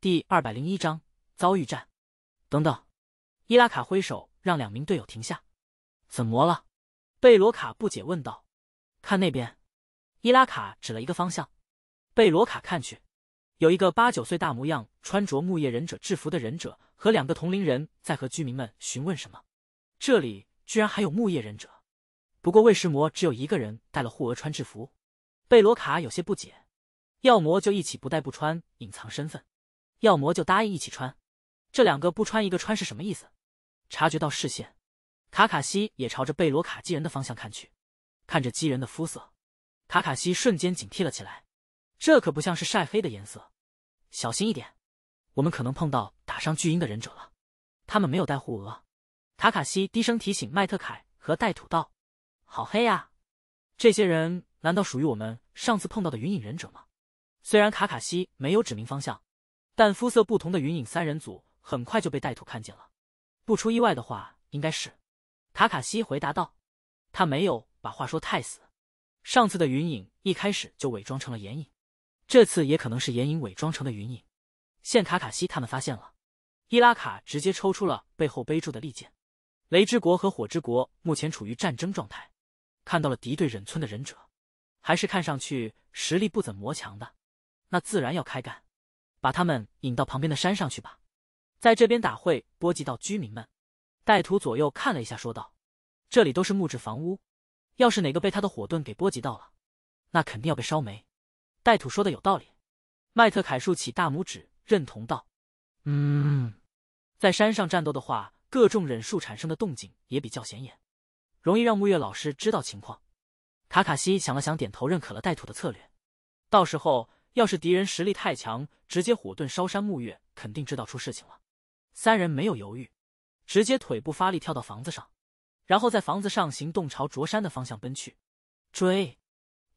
第201章遭遇战。等等！伊拉卡挥手让两名队友停下。怎么了？贝罗卡不解问道。看那边！伊拉卡指了一个方向。贝罗卡看去，有一个8、9岁大模样、穿着木叶忍者制服的忍者和两个同龄人在和居民们询问什么。这里居然还有木叶忍者！不过卫士魔只有一个人带了护额穿制服。贝罗卡有些不解。要么就一起不带不穿，隐藏身份；要么就答应一起穿。这两个不穿一个穿是什么意思？察觉到视线，卡卡西也朝着贝罗卡基人的方向看去。看着基人的肤色，卡卡西瞬间警惕了起来。这可不像是晒黑的颜色，小心一点，我们可能碰到打伤巨鹰的忍者了。他们没有带护额。卡卡西低声提醒麦特凯和带土道：“好黑呀！这些人难道属于我们上次碰到的云影忍者吗？”虽然卡卡西没有指明方向，但肤色不同的云影三人组很快就被带土看见了。不出意外的话，应该是。卡卡西回答道。他没有把话说太死，上次的云影一开始就伪装成了岩影，这次也可能是岩影伪装成的云影。现卡卡西他们发现了，伊拉卡直接抽出了背后背住的利剑。雷之国和火之国目前处于战争状态，看到了敌对忍村的忍者，还是看上去实力不怎么强的，那自然要开干，把他们引到旁边的山上去吧。在这边打会波及到居民们。带土左右看了一下说道，这里都是木质房屋，要是哪个被他的火盾给波及到了，那肯定要被烧没。带土说的有道理。麦特凯竖起大拇指认同道。在山上战斗的话，各种忍术产生的动静也比较显眼，容易让木月老师知道情况。卡卡西想了想点头认可了带土的策略。到时候要是敌人实力太强，直接火盾烧山，木月肯定知道出事情了。三人没有犹豫，直接腿部发力跳到房子上，然后在房子上行动朝灼山的方向奔去。追！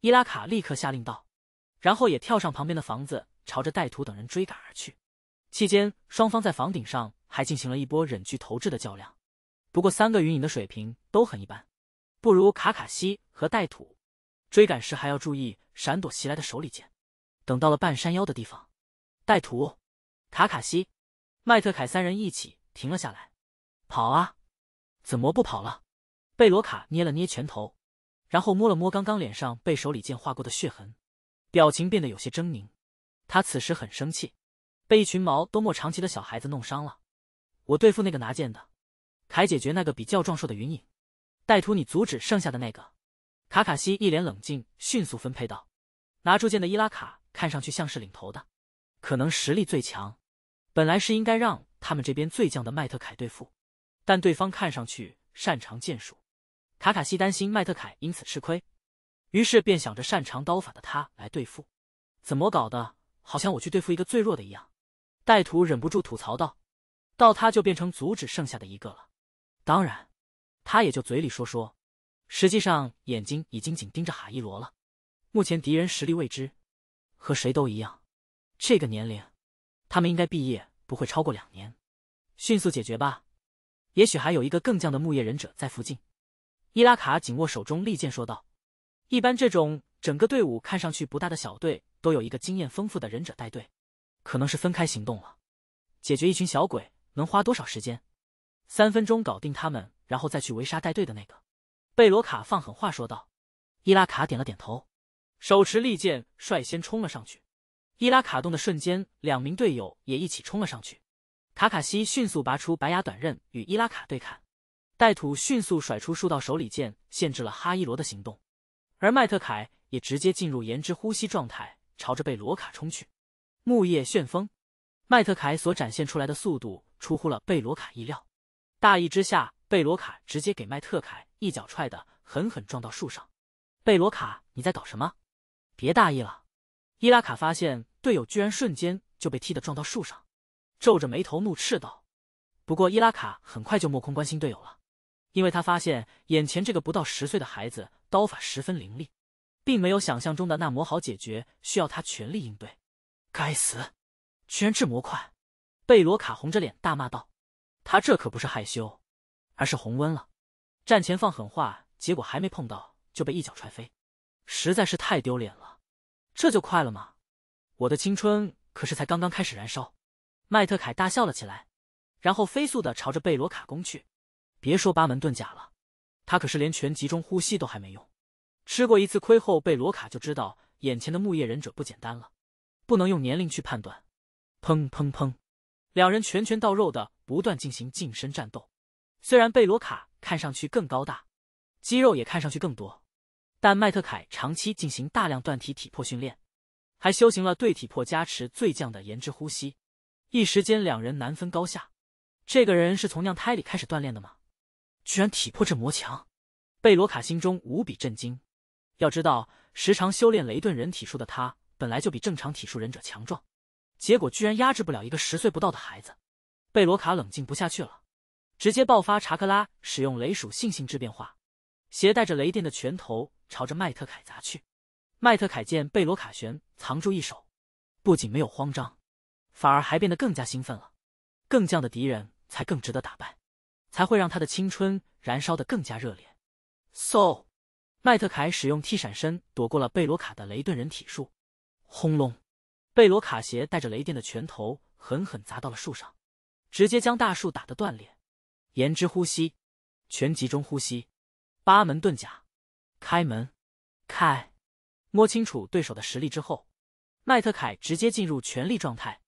伊拉卡立刻下令道，然后也跳上旁边的房子，朝着带土等人追赶而去。期间双方在房顶上还进行了一波忍具投掷的较量，不过三个云影的水平都很一般，不如卡卡西和带土。追赶时还要注意闪躲袭来的手里剑。等到了半山腰的地方，带土、卡卡西、麦特凯三人一起停了下来。跑啊！怎么不跑了？贝罗卡捏了捏拳头，然后摸了摸刚刚脸上被手里剑划过的血痕，表情变得有些狰狞。他此时很生气，被一群毛都莫长齐的小孩子弄伤了。我对付那个拿剑的，凯解决那个比较壮硕的云影，带土你阻止剩下的那个。卡卡西一脸冷静，迅速分配道。拿住剑的伊拉卡看上去像是领头的，可能实力最强，本来是应该让他们这边最犟的麦特凯对付，但对方看上去擅长剑术，卡卡西担心麦特凯因此吃亏，于是便想着擅长刀法的他来对付。怎么搞的，好像我去对付一个最弱的一样。带土忍不住吐槽道，到他就变成阻止剩下的一个了。当然他也就嘴里说说，实际上眼睛已经紧盯着哈伊罗了。目前敌人实力未知，和谁都一样，这个年龄他们应该毕业不会超过2年，迅速解决吧，也许还有一个更犟的木叶忍者在附近。伊拉卡紧握手中利剑说道。一般这种整个队伍看上去不大的小队都有一个经验丰富的忍者带队，可能是分开行动了。解决一群小鬼能花多少时间？3分钟搞定他们，然后再去围杀带队的那个。贝罗卡放狠话说道。伊拉卡点了点头，手持利剑率先冲了上去。伊拉卡动的瞬间，两名队友也一起冲了上去。卡卡西迅速拔出白牙短刃与伊拉卡对砍，带土迅速甩出数道手里剑限制了哈伊罗的行动，而麦特凯也直接进入炎之呼吸状态，朝着贝罗卡冲去。木叶旋风，麦特凯所展现出来的速度出乎了贝罗卡意料，大意之下贝罗卡直接给麦特凯一脚踹的狠狠撞到树上。贝罗卡，你在搞什么？别大意了。伊拉卡发现队友居然瞬间就被踢得撞到树上，皱着眉头怒斥道。不过伊拉卡很快就莫空关心队友了，因为他发现眼前这个不到10岁的孩子刀法十分凌厉，并没有想象中的那么好解决，需要他全力应对。该死，居然这么快！贝罗卡红着脸大骂道。他这可不是害羞，而是红温了。战前放狠话，结果还没碰到就被一脚踹飞，实在是太丢脸了。这就快了吗？我的青春可是才刚刚开始燃烧。麦特凯大笑了起来，然后飞速的朝着贝罗卡攻去。别说八门遁甲了，他可是连全集中呼吸都还没用。吃过一次亏后，贝罗卡就知道眼前的木叶忍者不简单了，不能用年龄去判断。砰砰砰，两人拳拳到肉的不断进行近身战斗。虽然贝罗卡看上去更高大，肌肉也看上去更多，但麦特凯长期进行大量断体体魄训练，还修行了对体魄加持最降的炎之呼吸，一时间两人难分高下。这个人是从娘胎里开始锻炼的吗？居然体魄这么强！贝罗卡心中无比震惊。要知道，时常修炼雷遁人体术的他，本来就比正常体术忍者强壮，结果居然压制不了一个10岁不到的孩子。贝罗卡冷静不下去了，直接爆发查克拉，使用雷属性质变化，携带着雷电的拳头朝着麦特凯砸去。麦特凯见贝罗卡旋藏住一手，不仅没有慌张，反而还变得更加兴奋了。更犟的敌人才更值得打败，才会让他的青春燃烧得更加热烈。嗖！麦特凯使用踢闪身躲过了贝罗卡的雷遁人体术。轰隆！贝罗卡携带着雷电的拳头狠狠砸到了树上，直接将大树打得断裂。炎之呼吸，全集中呼吸，八门遁甲，开门，开！摸清楚对手的实力之后，麦特凯直接进入全力状态，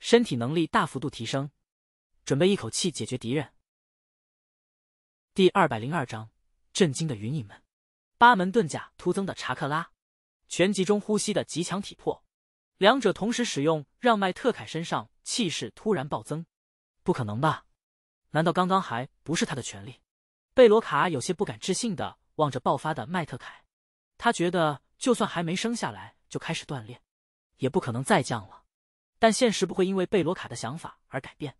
身体能力大幅度提升，准备一口气解决敌人。第202章，震惊的云影门，八门遁甲突增的查克拉，全集中呼吸的极强体魄，两者同时使用，让麦特凯身上气势突然暴增。不可能吧？难道刚刚还不是他的权利？贝罗卡有些不敢置信的望着爆发的麦特凯，他觉得就算还没生下来就开始锻炼，也不可能再降了。但现实不会因为贝罗卡的想法而改变。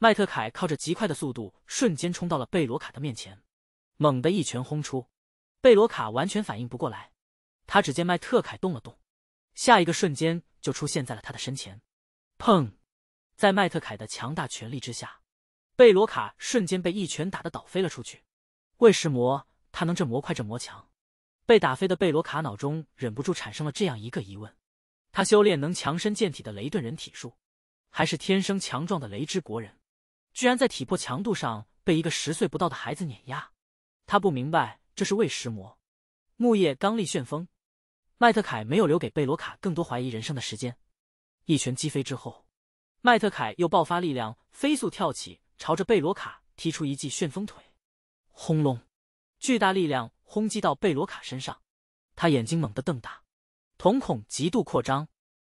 麦特凯靠着极快的速度瞬间冲到了贝罗卡的面前，猛地一拳轰出。贝罗卡完全反应不过来，他只见麦特凯动了动，下一个瞬间就出现在了他的身前。砰！在麦特凯的强大拳力之下，贝罗卡瞬间被一拳打得倒飞了出去。为什么他能这么快强？被打飞的贝罗卡脑中忍不住产生了这样一个疑问：他修炼能强身健体的雷遁人体术，还是天生强壮的雷之国人，居然在体魄强度上被一个10岁不到的孩子碾压？他不明白这是为石魔木叶刚力旋风。麦特凯没有留给贝罗卡更多怀疑人生的时间，一拳击飞之后，麦特凯又爆发力量飞速跳起，朝着贝罗卡踢出一记旋风腿。轰隆！巨大力量轰击到贝罗卡身上，他眼睛猛地瞪大，瞳孔极度扩张，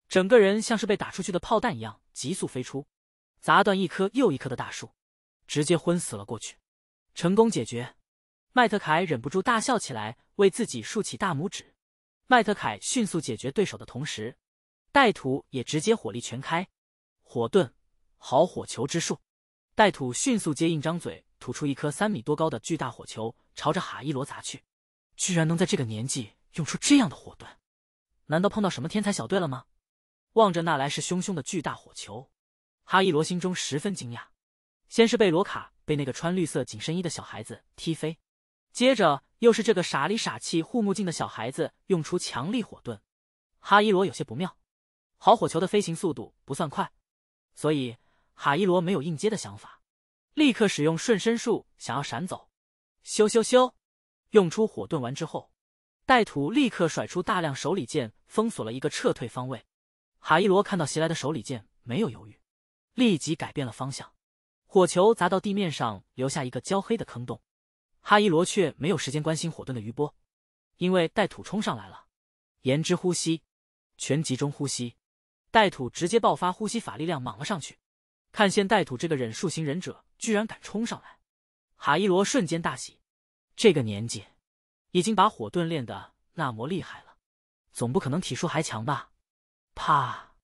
整个人像是被打出去的炮弹一样急速飞出，砸断一棵又一棵的大树，直接昏死了过去。成功解决！麦特凯忍不住大笑起来，为自己竖起大拇指。麦特凯迅速解决对手的同时，带土也直接火力全开，火遁，好火球之术。带土迅速接应张嘴，吐出一颗3米多高的巨大火球，朝着哈伊罗砸去。居然能在这个年纪用出这样的火遁，难道碰到什么天才小队了吗？望着那来势汹汹的巨大火球，哈伊罗心中十分惊讶。先是贝罗卡被那个穿绿色紧身衣的小孩子踢飞，接着又是这个傻里傻气护目镜的小孩子用出强力火遁。哈伊罗有些不妙，好火球的飞行速度不算快，所以哈伊罗没有应接的想法，立刻使用顺身术想要闪走。咻咻咻！用出火遁完之后，带土立刻甩出大量手里剑，封锁了一个撤退方位。哈伊罗看到袭来的手里剑，没有犹豫，立即改变了方向。火球砸到地面上，留下一个焦黑的坑洞。哈伊罗却没有时间关心火遁的余波，因为带土冲上来了。炎之呼吸，全集中呼吸，带土直接爆发呼吸法力量莽了上去。看见带土这个忍术型忍者居然敢冲上来，哈伊罗瞬间大喜，这个年纪已经把火遁练得那么厉害了，总不可能体术还强吧。啪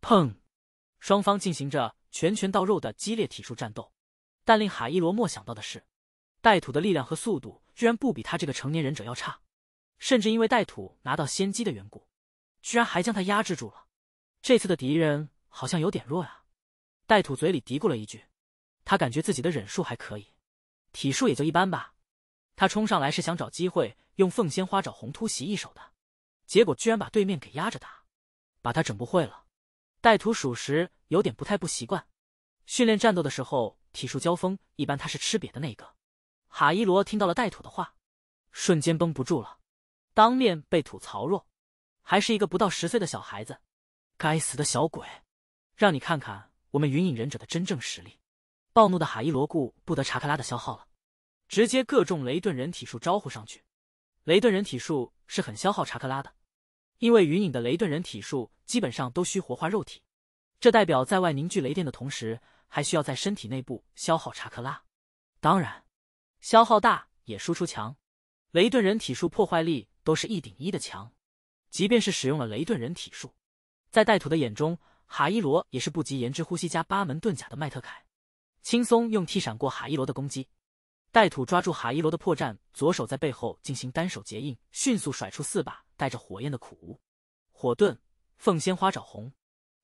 砰！双方进行着拳拳到肉的激烈体术战斗，但令哈伊罗没想到的是，带土的力量和速度居然不比他这个成年忍者要差，甚至因为带土拿到先机的缘故，居然还将他压制住了。这次的敌人好像有点弱呀。带土嘴里嘀咕了一句，他感觉自己的忍术还可以，体术也就一般吧。他冲上来是想找机会用凤仙花爪红突袭一手的，结果居然把对面给压着打，把他整不会了。带土属实有点不习惯。训练战斗的时候，体术交锋一般他是吃瘪的那个。哈伊罗听到了带土的话，瞬间绷不住了，当面被土槽弱，还是一个不到10岁的小孩子。该死的小鬼，让你看看我们云影忍者的真正实力！暴怒的哈伊罗顾不得查克拉的消耗了，直接各种雷遁人体术招呼上去。雷遁人体术是很消耗查克拉的，因为云影的雷遁人体术基本上都需活化肉体，这代表在外凝聚雷电的同时，还需要在身体内部消耗查克拉。当然，消耗大也输出强，雷遁人体术破坏力都是1顶1的强。即便是使用了雷遁人体术，在带土的眼中，哈伊罗也是不及颜之呼吸加8门遁甲的麦特凯，轻松用踢闪过哈伊罗的攻击。带土抓住哈伊罗的破绽，左手在背后进行单手结印，迅速甩出4把带着火焰的苦无火遁，凤仙花爪红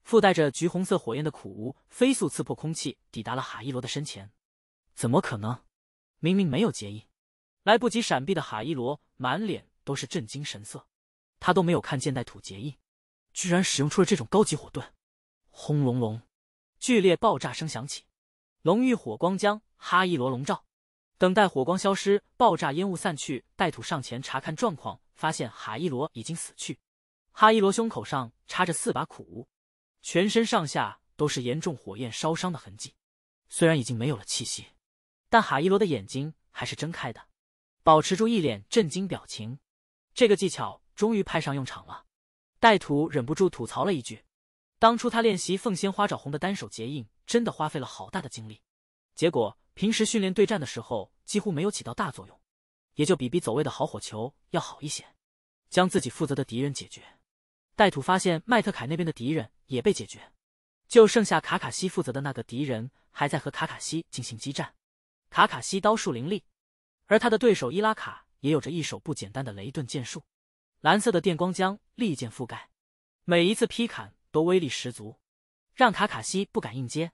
附带着橘红色火焰的苦无飞速刺破空气，抵达了哈伊罗的身前。怎么可能？明明没有结印！来不及闪避的哈伊罗满脸都是震惊神色，他都没有看见带土结印，居然使用出了这种高级火遁！轰隆隆，剧烈爆炸声响起，龙浴火光将哈伊罗笼罩。等待火光消失，爆炸烟雾散去，带土上前查看状况，发现哈伊罗已经死去。哈伊罗胸口上插着4把苦无，全身上下都是严重火焰烧伤的痕迹。虽然已经没有了气息，但哈伊罗的眼睛还是睁开的，保持住一脸震惊表情。这个技巧终于派上用场了。带土忍不住吐槽了一句，当初他练习凤仙花爪红的单手结印，真的花费了好大的精力，结果平时训练对战的时候几乎没有起到大作用，也就比走位的好火球要好一些。将自己负责的敌人解决，带土发现麦特凯那边的敌人也被解决，就剩下卡卡西负责的那个敌人还在和卡卡西进行激战。卡卡西刀术凌厉，而他的对手伊拉卡也有着一手不简单的雷遁剑术，蓝色的电光将利剑覆盖，每一次劈砍都威力十足，让卡卡西不敢硬接，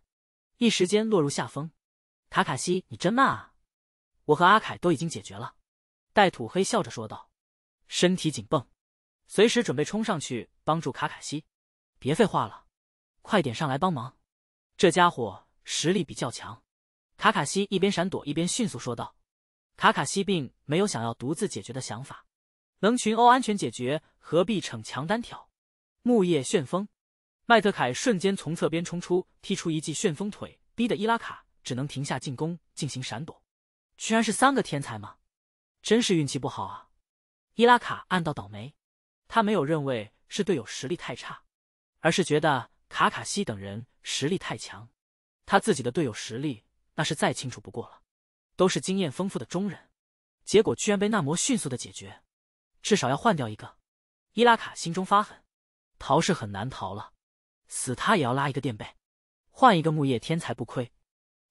一时间落入下风。卡卡西，你真慢啊！我和阿凯都已经解决了。带土黑笑着说道，身体紧绷，随时准备冲上去帮助卡卡西。别废话了，快点上来帮忙！这家伙实力比较强。卡卡西一边闪躲一边迅速说道。卡卡西并没有想要独自解决的想法，能群殴安全解决，何必逞强单挑？木叶旋风，麦特凯瞬间从侧边冲出，踢出一记旋风腿，逼得伊拉卡只能停下进攻进行闪躲。居然是3个天才吗？真是运气不好啊！伊拉卡暗道倒霉，他没有认为是队友实力太差，而是觉得卡卡西等人实力太强，他自己的队友实力那是再清楚不过了，都是经验丰富的中人，结果居然被那魔迅速的解决，至少要换掉一个。伊拉卡心中发狠，逃是很难逃了，死他也要拉一个垫背，换一个木叶天才不亏，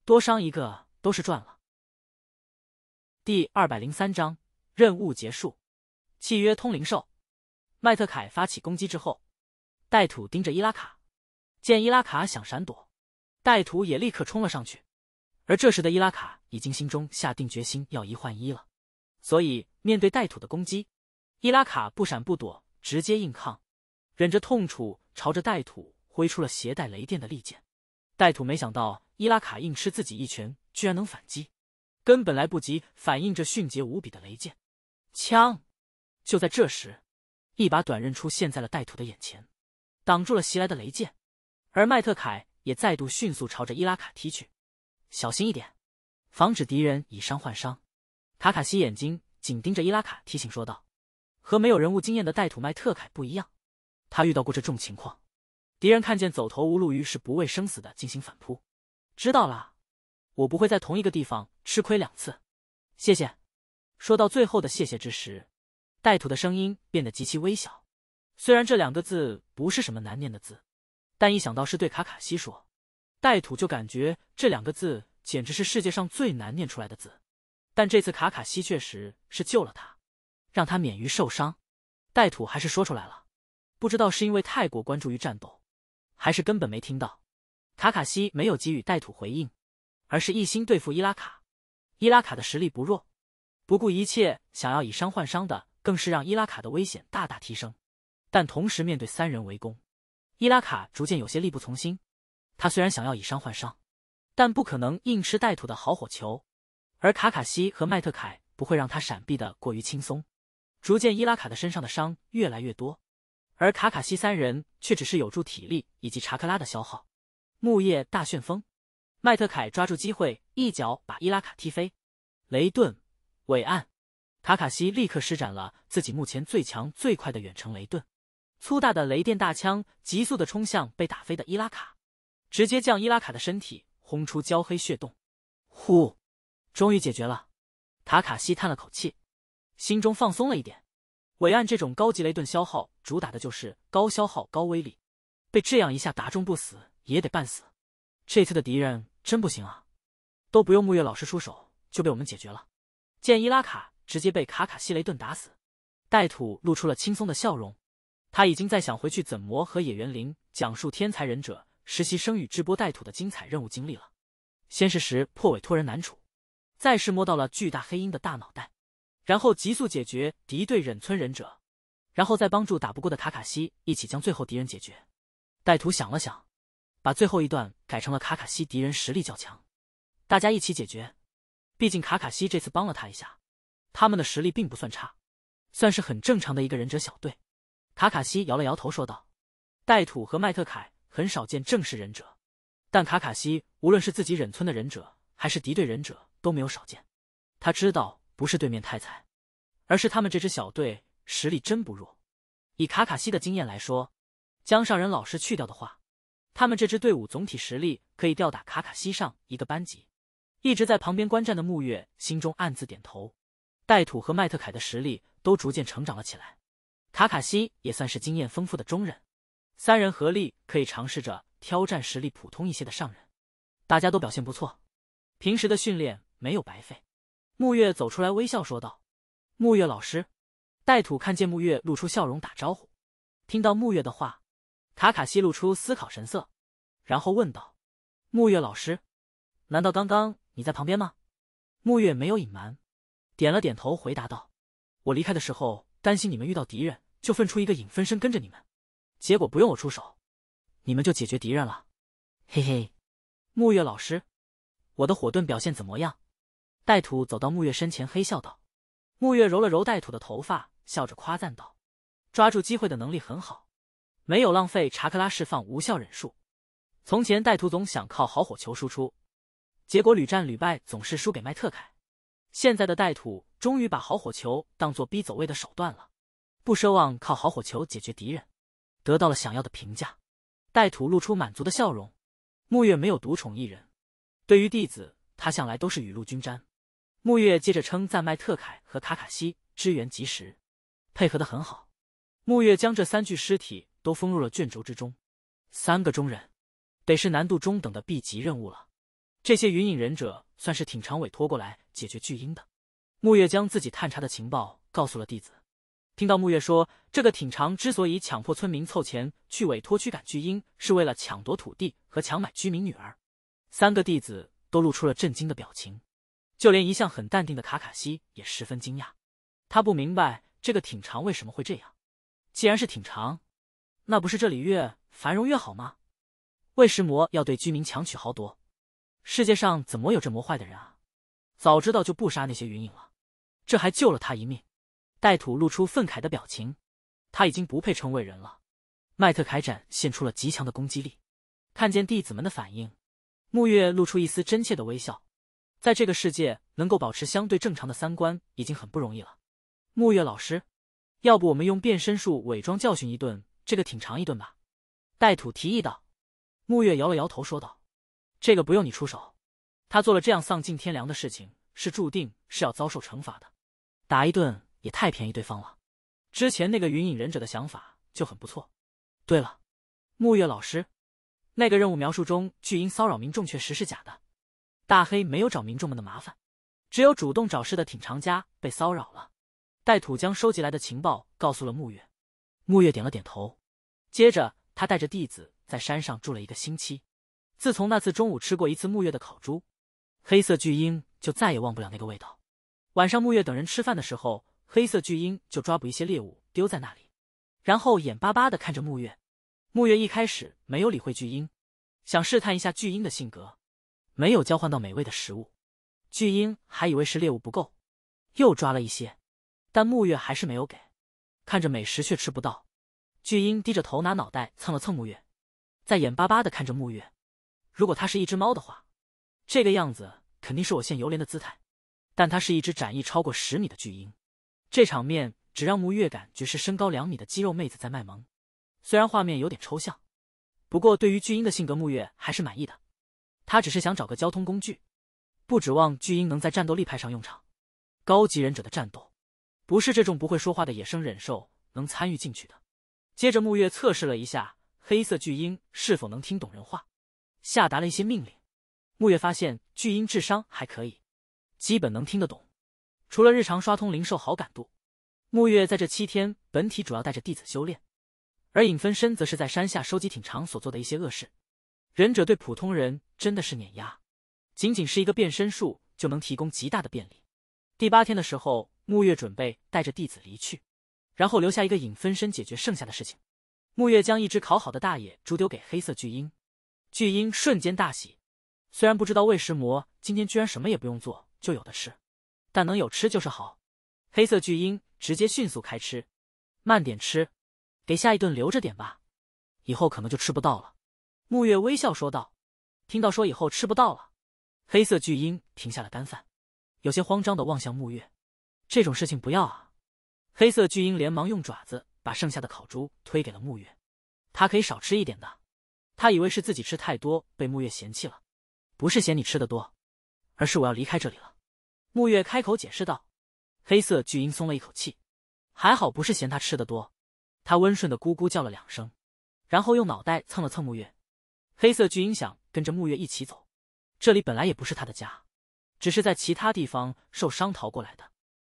多伤一个都是赚了。第203章任务结束。契约通灵兽。麦特凯发起攻击之后，带土盯着伊拉卡，见伊拉卡想闪躲，带土也立刻冲了上去。而这时的伊拉卡已经心中下定决心要1换1了，所以面对带土的攻击，伊拉卡不闪不躲，直接硬抗，忍着痛楚朝着带土挥出了携带雷电的利剑。带土没想到伊拉卡硬吃自己一拳居然能反击，根本来不及反应这迅捷无比的雷剑。枪！就在这时，一把短刃出现在了带土的眼前，挡住了袭来的雷剑，而麦特凯也再度迅速朝着伊拉卡踢去。小心一点，防止敌人以伤换伤。卡卡西眼睛紧盯着伊拉卡提醒说道。和没有人物经验的带土麦特凯不一样，他遇到过这种情况，敌人看见走投无路，于是不畏生死的进行反扑。知道了，我不会在同一个地方吃亏2次。谢谢。说到最后的谢谢之时，带土的声音变得极其微小。虽然这2个字不是什么难念的字，但一想到是对卡卡西说，带土就感觉这2个字简直是世界上最难念出来的字。但这次卡卡西确实是救了他，让他免于受伤。带土还是说出来了，不知道是因为太过关注于战斗，还是根本没听到。卡卡西没有给予带土回应，而是一心对付伊拉卡。伊拉卡的实力不弱，不顾一切想要以伤换伤的更是让伊拉卡的危险大大提升，但同时面对3人围攻，伊拉卡逐渐有些力不从心。他虽然想要以伤换伤，但不可能硬吃带土的好火球，而卡卡西和麦特凯不会让他闪避的过于轻松。逐渐，伊拉卡的身上的伤越来越多，而卡卡西三人却只是有助体力以及查克拉的消耗。木叶大旋风，麦特凯抓住机会，一脚把伊拉卡踢飞。雷遁伟岸，卡卡西立刻施展了自己目前最强最快的远程雷遁，粗大的雷电大枪急速的冲向被打飞的伊拉卡，直接将伊拉卡的身体轰出焦黑血洞。呼，终于解决了。卡卡西叹了口气，心中放松了一点。伟岸这种高级雷遁消耗主打的就是高消耗高威力，被这样一下打中不死也得半死。这次的敌人真不行啊，都不用木月老师出手就被我们解决了。见伊拉卡直接被卡卡西雷遁打死，带土露出了轻松的笑容。他已经在想回去怎么和野原绫讲述天才忍者实习生与直播带土的精彩任务经历了。先是识破尾托人难处，再是摸到了巨大黑鹰的大脑袋，然后急速解决敌对忍村忍者，然后再帮助打不过的卡卡西一起将最后敌人解决。带土想了想，把最后一段改成了卡卡西敌人实力较强，大家一起解决。毕竟卡卡西这次帮了他一下，他们的实力并不算差，算是很正常的一个忍者小队。卡卡西摇了摇头说道，带土和麦特凯很少见正式忍者，但卡卡西无论是自己忍村的忍者还是敌对忍者都没有少见。他知道不是对面太菜，而是他们这支小队实力真不弱。以卡卡西的经验来说，将上人老师去掉的话，他们这支队伍总体实力可以吊打卡卡西上一个班级。一直在旁边观战的木月心中暗自点头，带土和麦特凯的实力都逐渐成长了起来，卡卡西也算是经验丰富的中忍，三人合力可以尝试着挑战实力普通一些的上忍。大家都表现不错，平时的训练没有白费。木月走出来微笑说道，木月老师。带土看见木月露出笑容打招呼，听到木月的话，卡卡西露出思考神色，然后问道，木月老师，难道刚刚你在旁边吗？木月没有隐瞒，点了点头回答道，我离开的时候担心你们遇到敌人，就分出一个影分身跟着你们，结果不用我出手你们就解决敌人了，嘿嘿。木月老师，我的火遁表现怎么样？带土走到木月身前嘿笑道。木月揉了揉带土的头发，笑着夸赞道，抓住机会的能力很好，没有浪费查克拉释放无效忍术。从前带土总想靠好火球输出，结果屡战屡败，总是输给麦特凯。现在的带土终于把好火球当作逼走位的手段了，不奢望靠好火球解决敌人，得到了想要的评价。带土露出满足的笑容。木月没有独宠一人，对于弟子他向来都是雨露均沾。木月接着称赞麦特凯和卡卡西支援及时，配合得很好。木月将这三具尸体都封入了卷轴之中，三个中忍得是难度中等的 B 级任务了。这些云影忍者算是挺长委托过来解决巨鹰的。木月将自己探查的情报告诉了弟子。听到木月说，这个挺长之所以强迫村民凑钱去委托驱赶巨鹰，是为了抢夺土地和强买居民女儿。三个弟子都露出了震惊的表情，就连一向很淡定的卡卡西也十分惊讶。他不明白这个挺长为什么会这样。既然是挺长，那不是这里越繁荣越好吗？为什么要对居民强取豪夺？世界上怎么有这么坏的人啊，早知道就不杀那些云影了，这还救了他一命。带土露出愤慨的表情，他已经不配称为人了。麦特凯展现出了极强的攻击力，看见弟子们的反应，木月露出一丝真切的微笑。在这个世界能够保持相对正常的三观已经很不容易了。木月老师，要不我们用变身术伪装教训一顿这个挺长一顿吧？带土提议道。木月摇了摇头说道，这个不用你出手，他做了这样丧尽天良的事情，是注定是要遭受惩罚的。打一顿也太便宜对方了。之前那个云影忍者的想法就很不错。对了，木月老师，那个任务描述中巨鹰骚扰民众确实是假的，大黑没有找民众们的麻烦，只有主动找事的挺长家被骚扰了。带土将收集来的情报告诉了木月，木月点了点头。接着他带着弟子在山上住了一个星期。自从那次中午吃过一次木月的烤猪，黑色巨鹰就再也忘不了那个味道。晚上木月等人吃饭的时候，黑色巨鹰就抓捕一些猎物丢在那里，然后眼巴巴地看着木月，沐月一开始没有理会巨鹰，想试探一下巨鹰的性格，没有交换到美味的食物，巨鹰还以为是猎物不够，又抓了一些，但沐月还是没有给，看着美食却吃不到。巨鹰低着头拿脑袋蹭了蹭沐月，在眼巴巴地看着沐月。如果它是一只猫的话，这个样子肯定是我现犹怜的姿态，但它是一只展翼超过10米的巨鹰，这场面只让沐月感觉是身高2米的肌肉妹子在卖萌。虽然画面有点抽象，不过对于巨鹰的性格沐月还是满意的，他只是想找个交通工具，不指望巨鹰能在战斗力派上用场。高级忍者的战斗不是这种不会说话的野生忍兽能参与进去的。接着沐月测试了一下黑色巨鹰是否能听懂人话，下达了一些命令。沐月发现巨鹰智商还可以，基本能听得懂，除了日常刷通灵兽好感度。沐月在这7天本体主要带着弟子修炼，而影分身则是在山下收集挺长所做的一些恶事。忍者对普通人真的是碾压，仅仅是一个变身术就能提供极大的便利。第8天的时候，沐月准备带着弟子离去，然后留下一个影分身解决剩下的事情。沐月将一只烤好的大野猪丢给黑色巨鹰，巨鹰瞬间大喜，虽然不知道为什么今天居然什么也不用做就有的吃，但能有吃就是好。黑色巨鹰直接迅速开吃，慢点吃，给下一顿留着点吧，以后可能就吃不到了。沐月微笑说道。听到说以后吃不到了，黑色巨鹰停下了干饭，有些慌张地望向沐月，这种事情不要啊。黑色巨鹰连忙用爪子把剩下的烤猪推给了沐月，他可以少吃一点的。他以为是自己吃太多被沐月嫌弃了，不是嫌你吃得多，而是我要离开这里了。沐月开口解释道。黑色巨鹰松了一口气，还好不是嫌他吃得多。他温顺的咕咕叫了2声，然后用脑袋蹭了蹭沐月。黑色巨鹰想跟着沐月一起走，这里本来也不是他的家，只是在其他地方受伤逃过来的。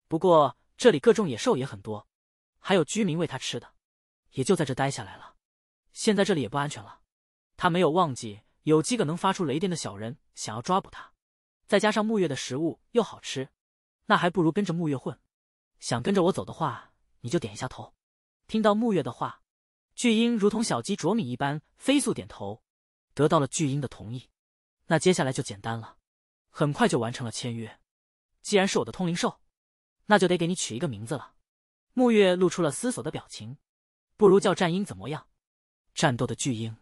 不过这里各种野兽也很多，还有居民喂他吃的，也就在这待下来了。现在这里也不安全了。他没有忘记有几个能发出雷电的小人想要抓捕他，再加上沐月的食物又好吃，那还不如跟着沐月混。想跟着我走的话，你就点一下头。听到沐月的话，巨鹰如同小鸡啄米一般飞速点头，得到了巨鹰的同意。那接下来就简单了，很快就完成了签约。既然是我的通灵兽，那就得给你取一个名字了。沐月露出了思索的表情，不如叫战鹰怎么样？战斗的巨鹰，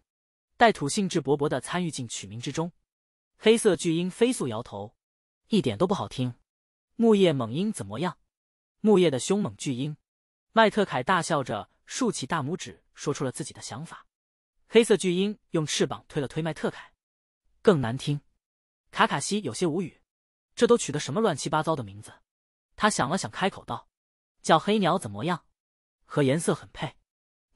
带土兴致勃勃地参与进取名之中。黑色巨鹰飞速摇头，一点都不好听。木叶猛鹰怎么样？木叶的凶猛巨鹰。麦特凯大笑着竖起大拇指，说出了自己的想法。黑色巨鹰用翅膀推了推麦特凯，更难听。卡卡西有些无语，这都取得什么乱七八糟的名字？他想了想，开口道：“叫黑鸟怎么样？和颜色很配。”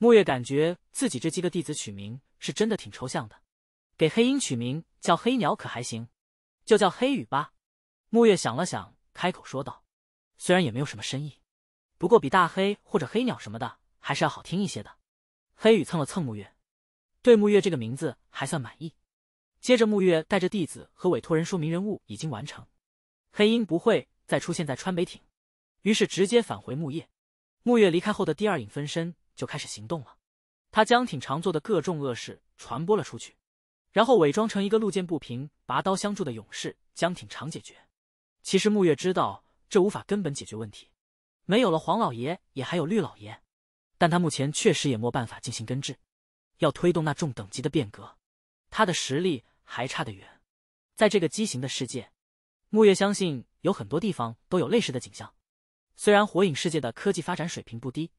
沐月感觉自己这几个弟子取名是真的挺抽象的，给黑鹰取名叫黑鸟可还行，就叫黑羽吧。沐月想了想，开口说道：“虽然也没有什么深意。”不过比大黑或者黑鸟什么的还是要好听一些的。黑羽蹭了蹭沐月，对沐月这个名字还算满意。接着沐月带着弟子和委托人说明任务已经完成，黑鹰不会再出现在川北町，于是直接返回木叶。沐月离开后的第2影分身就开始行动了，他将挺常做的各种恶事传播了出去，然后伪装成一个路见不平拔刀相助的勇士将挺常解决。其实沐月知道这无法根本解决问题，没有了黄老爷也还有绿老爷，但他目前确实也没办法进行根治，要推动那种等级的变革，他的实力还差得远。在这个畸形的世界，沐月相信有很多地方都有类似的景象。虽然火影世界的科技发展水平不低，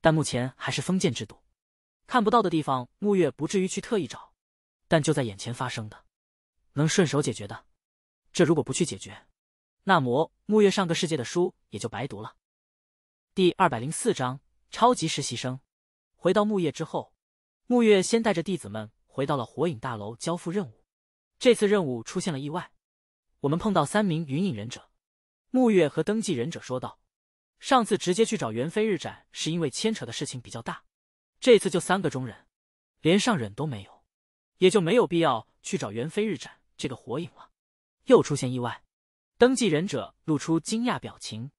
但目前还是封建制度，看不到的地方沐月不至于去特意找，但就在眼前发生的能顺手解决的，这如果不去解决，那么沐月上个世界的书也就白读了。第204章超级实习生。回到木叶之后，木叶先带着弟子们回到了火影大楼交付任务。这次任务出现了意外，我们碰到3名云影忍者。木叶和登记忍者说道，上次直接去找猿飞日斩是因为牵扯的事情比较大，这次就3个中忍，连上忍都没有，也就没有必要去找猿飞日斩这个火影了。又出现意外，登记忍者露出惊讶表情，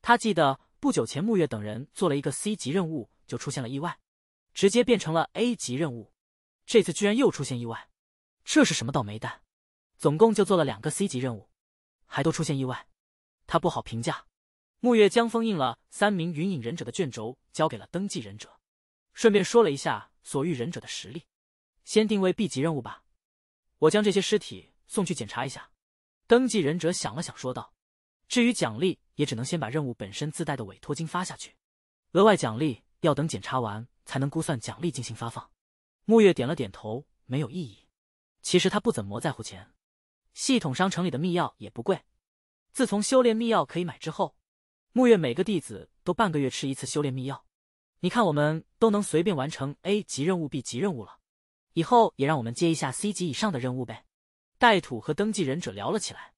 他记得不久前沐月等人做了一个 C 级任务就出现了意外，直接变成了 A 级任务。这次居然又出现意外，这是什么倒霉蛋？总共就做了2个 C 级任务，还都出现意外，他不好评价。木月将封印了3名云影忍者的卷轴交给了登记忍者，顺便说了一下所遇忍者的实力。先定位 B 级任务吧，我将这些尸体送去检查一下。登记忍者想了想说道：“至于奖励，也只能先把任务本身自带的委托金发下去，额外奖励要等检查完才能估算奖励进行发放。”木月点了点头，没有异议。其实他不怎么在乎钱，系统商城里的秘药也不贵。自从修炼秘药可以买之后，木月每个弟子都半个月吃一次修炼秘药。你看，我们都能随便完成 A 级任务、B 级任务了，以后也让我们接一下 C 级以上的任务呗。带土和登记忍者聊了起来。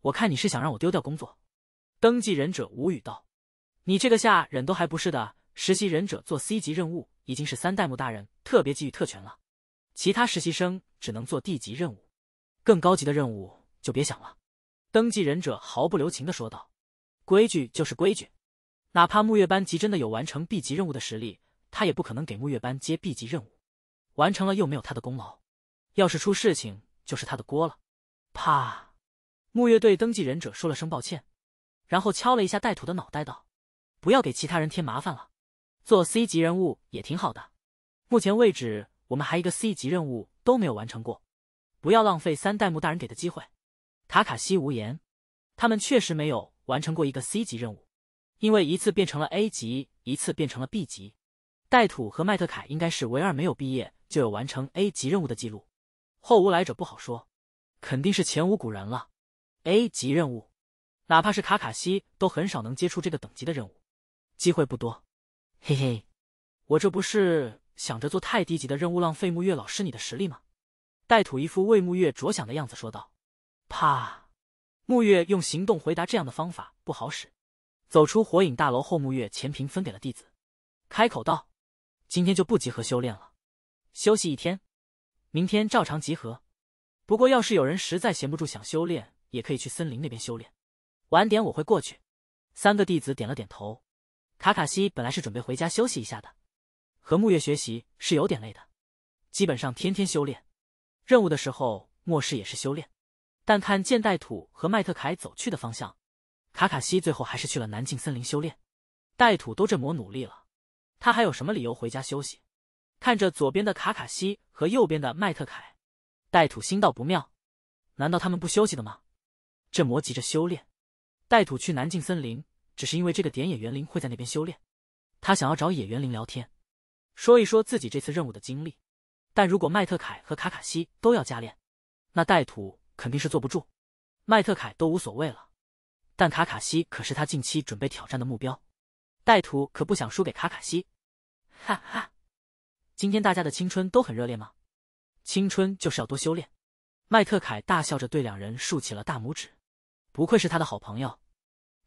我看你是想让我丢掉工作。登记忍者无语道：“你这个下忍都还不是的，实习忍者做 C 级任务已经是3代目大人特别给予特权了，其他实习生只能做 D 级任务，更高级的任务就别想了。”登记忍者毫不留情地说道：“规矩就是规矩，哪怕木月班级真的有完成 B 级任务的实力，他也不可能给木月班接 B 级任务，完成了又没有他的功劳，要是出事情。”就是他的锅了。啪！木月对登记忍者说了声抱歉，然后敲了一下带土的脑袋道：“不要给其他人添麻烦了，做 C 级任务也挺好的。目前为止，我们还一个 C 级任务都没有完成过，不要浪费3代目大人给的机会。”卡卡西无言，他们确实没有完成过一个 C 级任务，因为一次变成了 A 级，一次变成了 B 级。带土和麦特凯应该是唯二没有毕业就有完成 A 级任务的记录。后无来者不好说，肯定是前无古人了。A 级任务，哪怕是卡卡西都很少能接触这个等级的任务，机会不多。嘿嘿，我这不是想着做太低级的任务浪费木月老师你的实力吗？带土一副为木月着想的样子说道。啪！木月用行动回答这样的方法不好使。走出火影大楼后，木月前评分给了弟子，开口道：“今天就不集合修炼了，休息一天。明天照常集合，不过要是有人实在闲不住想修炼，也可以去森林那边修炼。晚点我会过去。”3个弟子点了点头。卡卡西本来是准备回家休息一下的，和木月学习是有点累的，基本上天天修炼。任务的时候，末世也是修炼。但看见带土和麦特凯走去的方向，卡卡西最后还是去了南境森林修炼。带土都这么努力了，他还有什么理由回家休息？看着左边的卡卡西和右边的麦特凯，带土心道不妙，难道他们不休息的吗？这魔急着修炼，带土去南境森林，只是因为这个点野原绫会在那边修炼，他想要找野原绫聊天，说一说自己这次任务的经历。但如果麦特凯和卡卡西都要加练，那带土肯定是坐不住。麦特凯都无所谓了，但卡卡西可是他近期准备挑战的目标，带土可不想输给卡卡西。哈哈。今天大家的青春都很热烈吗？青春就是要多修炼。麦特凯大笑着对2人竖起了大拇指，不愧是他的好朋友，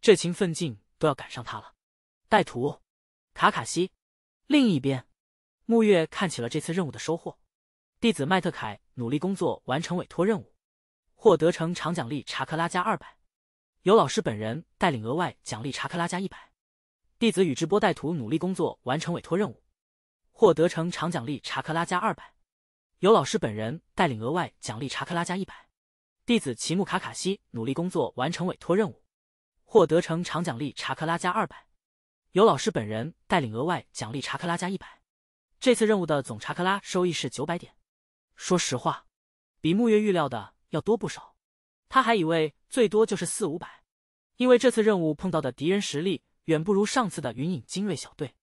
这勤奋劲都要赶上他了。带土、卡卡西，另一边，木月看起了这次任务的收获。弟子麦特凯努力工作，完成委托任务，获得成长奖励查克拉加200，由老师本人带领额外奖励查克拉加100。弟子宇智波带土努力工作，完成委托任务。获得成长奖励查克拉加200，由老师本人带领额外奖励查克拉加100。弟子齐木卡卡西努力工作，完成委托任务，获得成长奖励查克拉加200，由老师本人带领额外奖励查克拉加100。这次任务的总查克拉收益是900点。说实话，比木月预料的要多不少，他还以为最多就是400-500，因为这次任务碰到的敌人实力远不如上次的云影精锐小队。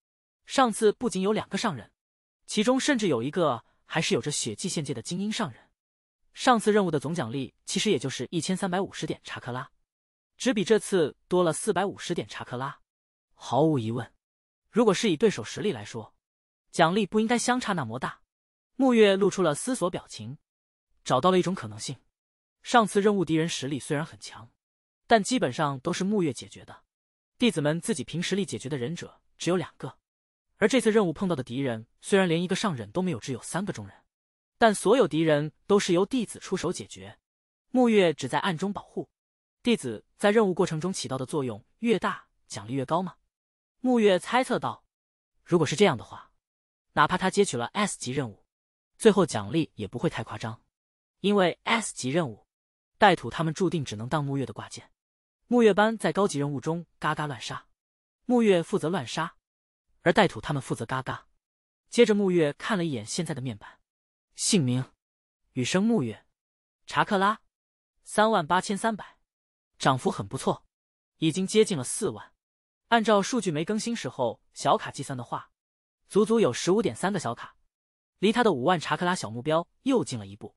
上次不仅有2个上人，其中甚至有一个还是有着血祭限界的精英上人。上次任务的总奖励其实也就是1350点查克拉，只比这次多了450点查克拉。毫无疑问，如果是以对手实力来说，奖励不应该相差那么大。木月露出了思索表情，找到了一种可能性。上次任务敌人实力虽然很强，但基本上都是木月解决的，弟子们自己凭实力解决的忍者只有2个。而这次任务碰到的敌人虽然连一个上忍都没有，只有3个中忍，但所有敌人都是由弟子出手解决。木月只在暗中保护，弟子在任务过程中起到的作用越大，奖励越高吗？木月猜测道。如果是这样的话，哪怕他接取了 S 级任务，最后奖励也不会太夸张，因为 S 级任务，带土他们注定只能当木月的挂件。木月班在高级任务中嘎嘎乱杀，木月负责乱杀，而带土他们负责嘎嘎。接着木月看了一眼现在的面板，姓名：雨生木月，查克拉，38300，涨幅很不错，已经接近了4万。按照数据没更新时候小卡计算的话，足足有 15.3 个小卡，离他的5万查克拉小目标又近了一步。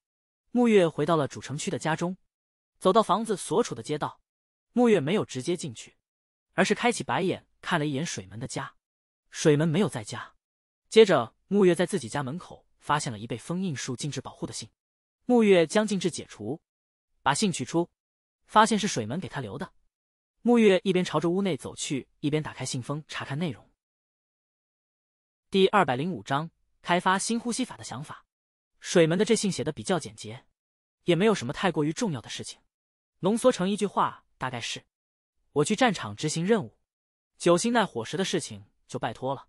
木月回到了主城区的家中，走到房子所处的街道，木月没有直接进去，而是开启白眼看了一眼水门的家，水门没有在家。接着木月在自己家门口发现了一被封印术禁制保护的信，木月将禁制解除，把信取出，发现是水门给他留的。木月一边朝着屋内走去，一边打开信封查看内容。第205章，开发新呼吸法的想法。水门的这信写的比较简洁，也没有什么太过于重要的事情，浓缩成一句话大概是：我去战场执行任务，九星奈火石的事情就拜托了。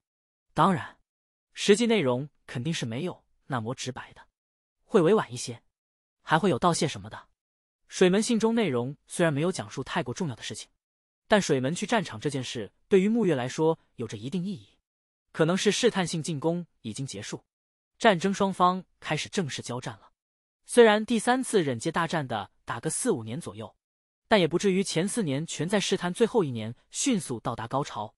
当然实际内容肯定是没有那么直白的，会委婉一些，还会有道谢什么的。水门信中内容虽然没有讲述太过重要的事情，但水门去战场这件事对于木月来说有着一定意义，可能是试探性进攻已经结束，战争双方开始正式交战了。虽然第三次忍界大战的打个4-5年左右，但也不至于前4年全在试探最后1年迅速到达高潮。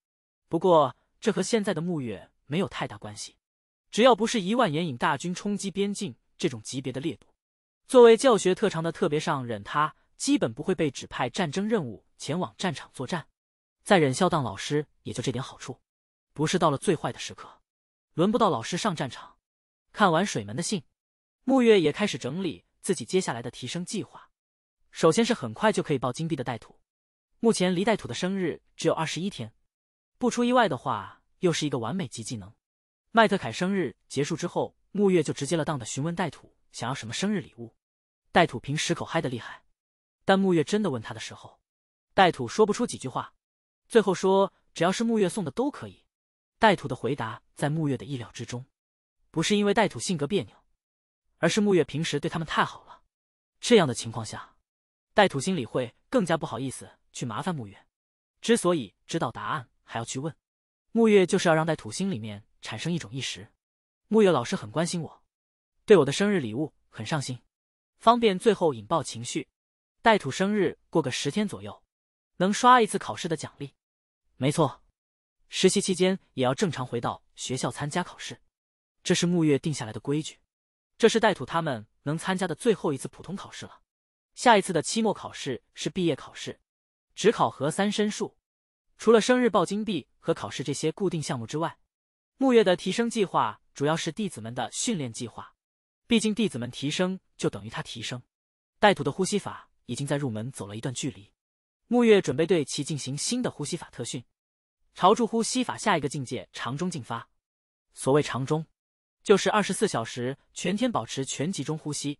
不过这和现在的木月没有太大关系，只要不是1万眼影大军冲击边境这种级别的烈度，作为教学特长的特别上忍，他基本不会被指派战争任务前往战场作战。在忍校当老师也就这点好处，不是到了最坏的时刻，轮不到老师上战场。看完水门的信，木月也开始整理自己接下来的提升计划。首先是很快就可以爆金币的带土，目前离带土的生日只有21天，不出意外的话又是一个完美级技能。麦特凯生日结束之后，木月就直截了当的询问带土想要什么生日礼物。带土平时口嗨的厉害，但木月真的问他的时候，带土说不出几句话，最后说只要是木月送的都可以。带土的回答在木月的意料之中，不是因为带土性格别扭，而是木月平时对他们太好了。这样的情况下，带土心里会更加不好意思去麻烦木月，之所以知道答案还要去问木月，就是要让带土心里面产生一种意识，木月老师很关心我，对我的生日礼物很上心，方便最后引爆情绪。带土生日过个10天左右，能刷一次考试的奖励。没错，实习期间也要正常回到学校参加考试，这是木月定下来的规矩。这是带土他们能参加的最后一次普通考试了，下一次的期末考试是毕业考试，只考核3申数。除了生日爆金币和考试这些固定项目之外，木月的提升计划主要是弟子们的训练计划。毕竟弟子们提升就等于他提升，带土的呼吸法已经在入门走了一段距离，木月准备对其进行新的呼吸法特训，朝住呼吸法下一个境界长中进发。所谓长中，就是24小时全天保持全集中呼吸，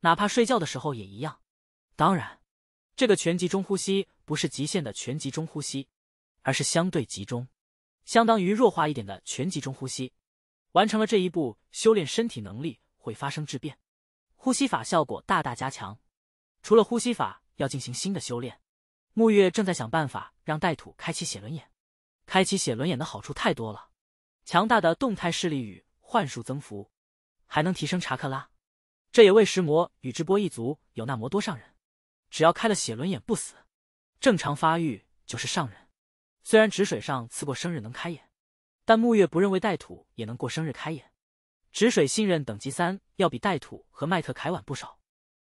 哪怕睡觉的时候也一样。当然这个全集中呼吸不是极限的全集中呼吸，而是相对集中，相当于弱化一点的全集中呼吸。完成了这一步，修炼身体能力会发生质变，呼吸法效果大大加强。除了呼吸法要进行新的修炼，木月正在想办法让带土开启写轮眼。开启写轮眼的好处太多了，强大的动态视力与幻术增幅，还能提升查克拉，这也为石魔与直播一族有那么多上人，只要开了写轮眼不死，正常发育就是上人。虽然止水上次过生日能开眼，但木月不认为带土也能过生日开眼。止水信任等级3要比带土和麦特凯晚不少，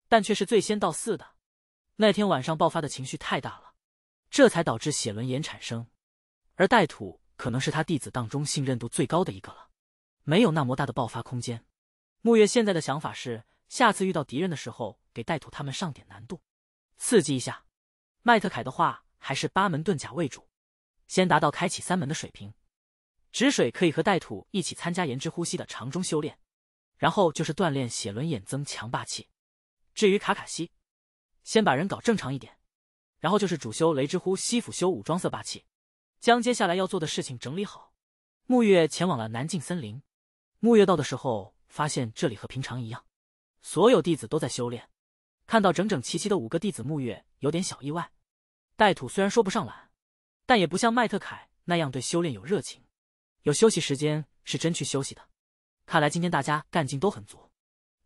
但却是最先到4的。那天晚上爆发的情绪太大了，这才导致血轮眼产生。而带土可能是他弟子当中信任度最高的一个了，没有那么大的爆发空间。木月现在的想法是，下次遇到敌人的时候给带土他们上点难度，刺激一下。麦特凯的话还是8门盾甲为主，先达到开启3门的水平。止水可以和带土一起参加延迟呼吸的长中修炼，然后就是锻炼血轮眼增强霸气。至于卡卡西，先把人搞正常一点，然后就是主修雷之呼吸，辅修武装色霸气。将接下来要做的事情整理好，木月前往了南境森林，沐月到的时候，发现这里和平常一样，所有弟子都在修炼。看到整整齐齐的5个弟子，沐月有点小意外。带土虽然说不上懒，但也不像麦特凯那样对修炼有热情。有休息时间是真去休息的。看来今天大家干劲都很足。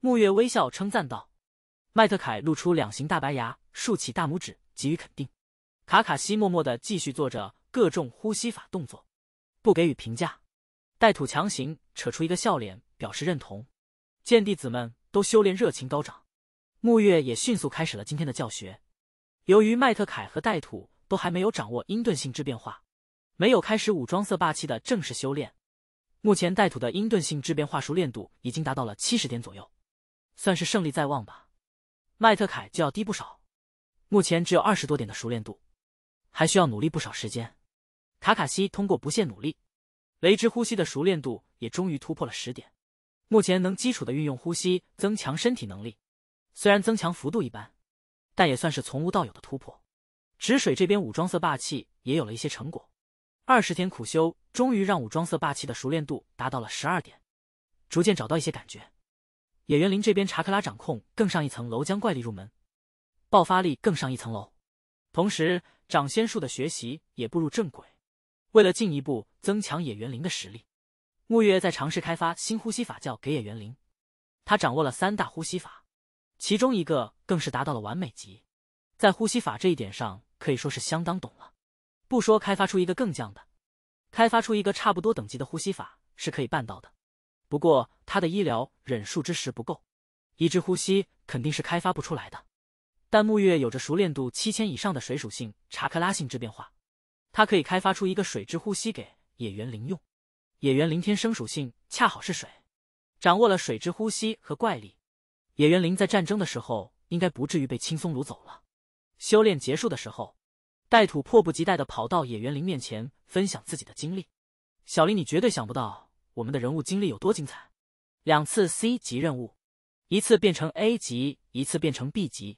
沐月微笑称赞道。麦特凯露出两行大白牙，竖起大拇指给予肯定。卡卡西默默地继续做着各种呼吸法动作，不给予评价。带土强行扯出一个笑脸表示认同。见弟子们都修炼热情高涨，沐月也迅速开始了今天的教学。由于麦特凯和带土都还没有掌握阴遁性质变化，没有开始武装色霸气的正式修炼，目前带土的阴遁性质变化熟练度已经达到了70点左右，算是胜利在望吧。麦特凯就要低不少，目前只有20多点的熟练度，还需要努力不少时间。卡卡西通过不懈努力，雷之呼吸的熟练度也终于突破了10点，目前能基础的运用呼吸增强身体能力，虽然增强幅度一般，但也算是从无到有的突破。止水这边武装色霸气也有了一些成果，20天苦修终于让武装色霸气的熟练度达到了12点，逐渐找到一些感觉。野原林这边查克拉掌控更上一层楼，将怪力入门，爆发力更上一层楼，同时掌仙术的学习也步入正轨。为了进一步增强野原绫的实力，沐月在尝试开发新呼吸法教给野原绫。他掌握了3大呼吸法，其中一个更是达到了完美级，在呼吸法这一点上可以说是相当懂了。不说开发出一个更犟的，开发出一个差不多等级的呼吸法是可以办到的。不过他的医疗忍术之识不够，一支呼吸肯定是开发不出来的。但沐月有着熟练度7000以上的水属性查克拉性质变化，他可以开发出一个水之呼吸给野原绫用。野原绫天生属性恰好是水，掌握了水之呼吸和怪力，野原绫在战争的时候应该不至于被轻松掳走了。修炼结束的时候，带土迫不及待地跑到野原绫面前分享自己的经历。小林，你绝对想不到我们的人物经历有多精彩，2次 C 级任务，一次变成 A 级，一次变成 B 级，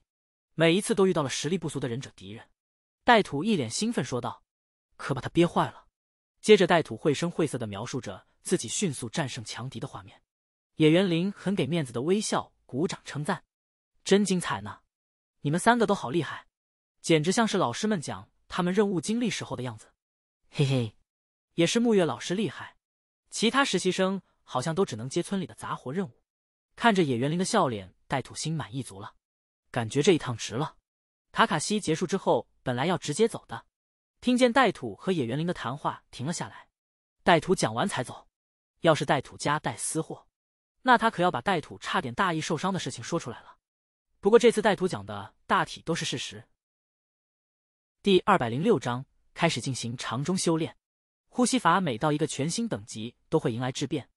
每一次都遇到了实力不俗的忍者敌人。带土一脸兴奋说道，可把他憋坏了。接着带土绘声绘色地描述着自己迅速战胜强敌的画面。野原绫很给面子的微笑，鼓掌称赞，真精彩呢，你们3个都好厉害，简直像是老师们讲他们任务经历时候的样子。嘿嘿，也是沐月老师厉害，其他实习生好像都只能接村里的杂活任务。看着野原绫的笑脸，带土心满意足了，感觉这一趟值了。卡卡西结束之后本来要直接走的，听见带土和野原绫的谈话停了下来，带土讲完才走。要是带土夹带私货，那他可要把带土差点大意受伤的事情说出来了。不过这次带土讲的大体都是事实。第206章开始进行长中修炼。呼吸法每到一个全新等级都会迎来质变，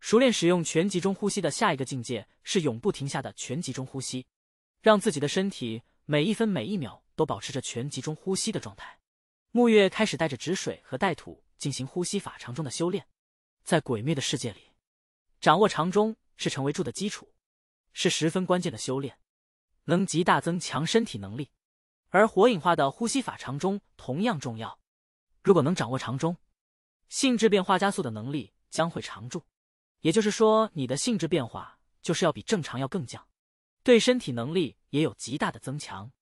熟练使用全集中呼吸的下一个境界是永不停下的全集中呼吸，让自己的身体每一分每一秒都保持着全集中呼吸的状态。沐月开始带着止水和带土进行呼吸法长中的修炼。在鬼灭的世界里，掌握长中是成为柱的基础，是十分关键的修炼，能极大增强身体能力。而火影化的呼吸法长中同样重要，如果能掌握长中，性质变化加速的能力将会常驻，也就是说你的性质变化就是要比正常要更强，对身体能力也有极大的增强。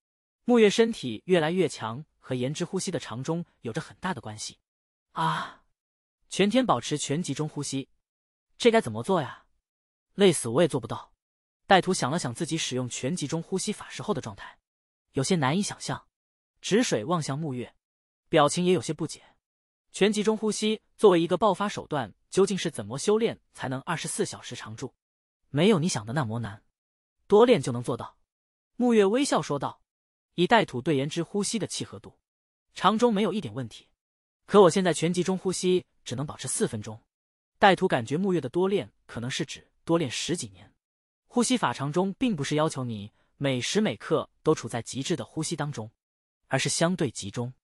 沐月身体越来越强和炎之呼吸的长中有着很大的关系。啊，全天保持全集中呼吸，这该怎么做呀？累死我也做不到。带土想了想自己使用全集中呼吸法时候的状态，有些难以想象。止水望向沐月，表情也有些不解。全集中呼吸作为一个爆发手段，究竟是怎么修炼才能24小时常驻？没有你想的那么难，多练就能做到。沐月微笑说道。以带土对炎之呼吸的契合度，长中没有一点问题。可我现在全集中呼吸只能保持4分钟。带土感觉沐月的多练可能是指多练十几年。呼吸法长中并不是要求你每时每刻都处在极致的呼吸当中，而是相对集中。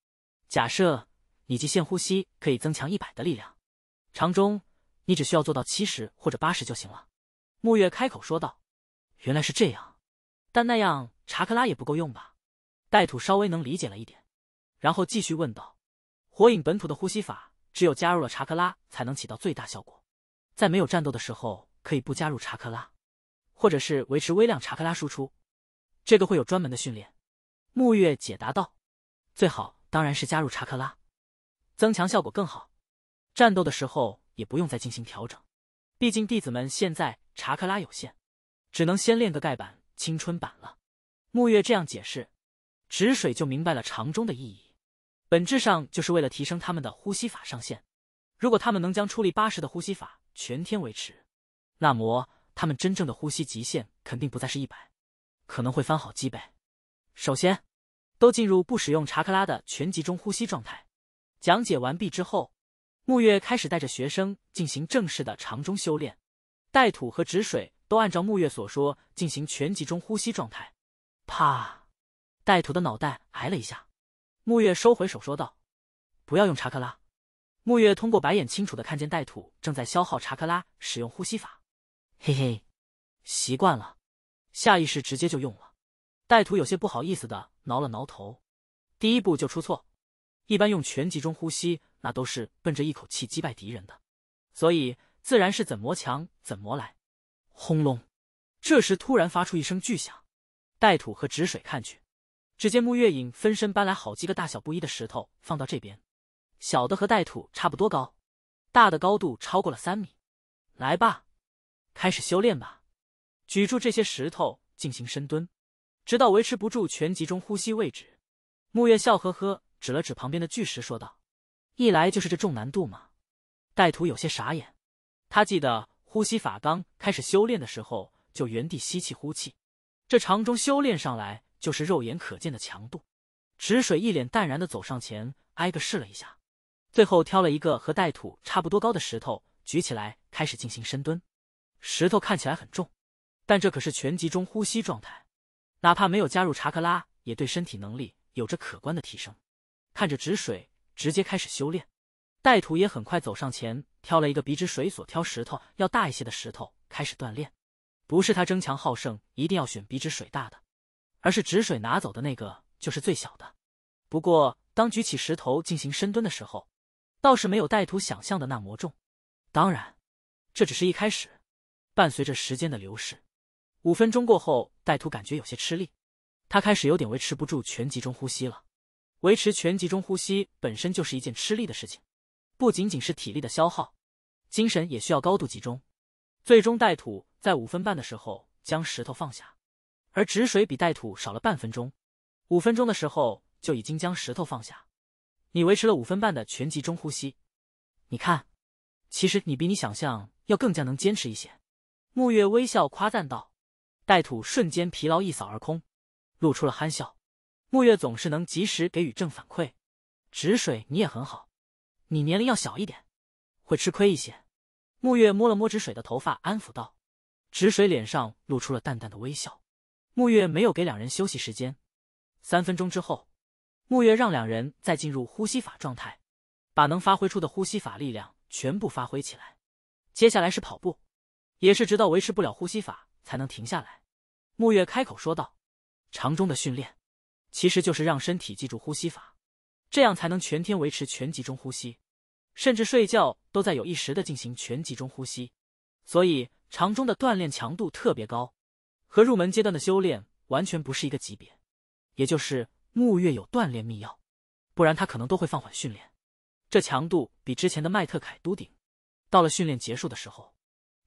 假设你极限呼吸可以增强100的力量，长中你只需要做到70或者80就行了。沐月开口说道。原来是这样，但那样查克拉也不够用吧？带土稍微能理解了一点，然后继续问道，火影本土的呼吸法只有加入了查克拉才能起到最大效果，在没有战斗的时候可以不加入查克拉，或者是维持微量查克拉输出，这个会有专门的训练。沐月解答道：“最好当然是加入查克拉，增强效果更好。战斗的时候也不用再进行调整，毕竟弟子们现在查克拉有限，只能先练个盖板、青春版了。”沐月这样解释，止水就明白了长钟的意义，本质上就是为了提升他们的呼吸法上限。如果他们能将出力80的呼吸法全天维持，那么他们真正的呼吸极限肯定不再是100，可能会翻好几倍。首先，都进入不使用查克拉的全集中呼吸状态。讲解完毕之后，沐月开始带着学生进行正式的长钟修炼。带土和止水都按照沐月所说进行全集中呼吸状态。啪！带土的脑袋挨了一下。沐月收回手说道：“不要用查克拉。”沐月通过白眼清楚地看见带土正在消耗查克拉使用呼吸法，嘿嘿，习惯了，下意识直接就用了。带土有些不好意思地挠了挠头，第一步就出错，一般用全集中呼吸那都是奔着一口气击败敌人的，所以自然是怎么强怎么来。轰隆，这时突然发出一声巨响，带土和止水看去，只见沐月影分身搬来好几个大小不一的石头放到这边。小的和带土差不多高，大的高度超过了3米。来吧，开始修炼吧。举住这些石头进行深蹲，直到维持不住全集中呼吸为止。沐月笑呵呵指了指旁边的巨石说道：“一来就是这重难度嘛。”带土有些傻眼，他记得呼吸法刚开始修炼的时候就原地吸气呼气，这长中修炼上来就是肉眼可见的强度。止水一脸淡然地走上前挨个试了一下。最后挑了一个和带土差不多高的石头举起来开始进行深蹲。石头看起来很重，但这可是全集中呼吸状态，哪怕没有加入查克拉也对身体能力有着可观的提升。看着止水直接开始修炼，带土也很快走上前挑了一个比止水所挑石头要大一些的石头开始锻炼。不是他争强好胜一定要选比止水大的，而是止水拿走的那个就是最小的。不过当举起石头进行深蹲的时候，倒是没有带土想象的那么重，当然，这只是一开始。伴随着时间的流逝，5分钟过后，带土感觉有些吃力，他开始有点维持不住全集中呼吸了。维持全集中呼吸本身就是一件吃力的事情，不仅仅是体力的消耗，精神也需要高度集中。最终，带土在5分半的时候将石头放下，而止水比带土少了半分钟，5分钟的时候就已经将石头放下。你维持了5分半的全集中呼吸，你看，其实你比你想象要更加能坚持一些。沐月微笑夸赞道，带土瞬间疲劳一扫而空，露出了憨笑。沐月总是能及时给予正反馈，止水你也很好，你年龄要小一点，会吃亏一些。沐月摸了摸止水的头发，安抚道。止水脸上露出了淡淡的微笑。沐月没有给两人休息时间，3分钟之后。沐月让两人再进入呼吸法状态，把能发挥出的呼吸法力量全部发挥起来。接下来是跑步，也是直到维持不了呼吸法才能停下来。沐月开口说道：“长钟的训练其实就是让身体记住呼吸法，这样才能全天维持全集中呼吸，甚至睡觉都在有意识地进行全集中呼吸。所以长钟的锻炼强度特别高，和入门阶段的修炼完全不是一个级别。也就是。”沐月有锻炼秘药，不然他可能都会放缓训练。这强度比之前的麦特凯都顶。到了训练结束的时候，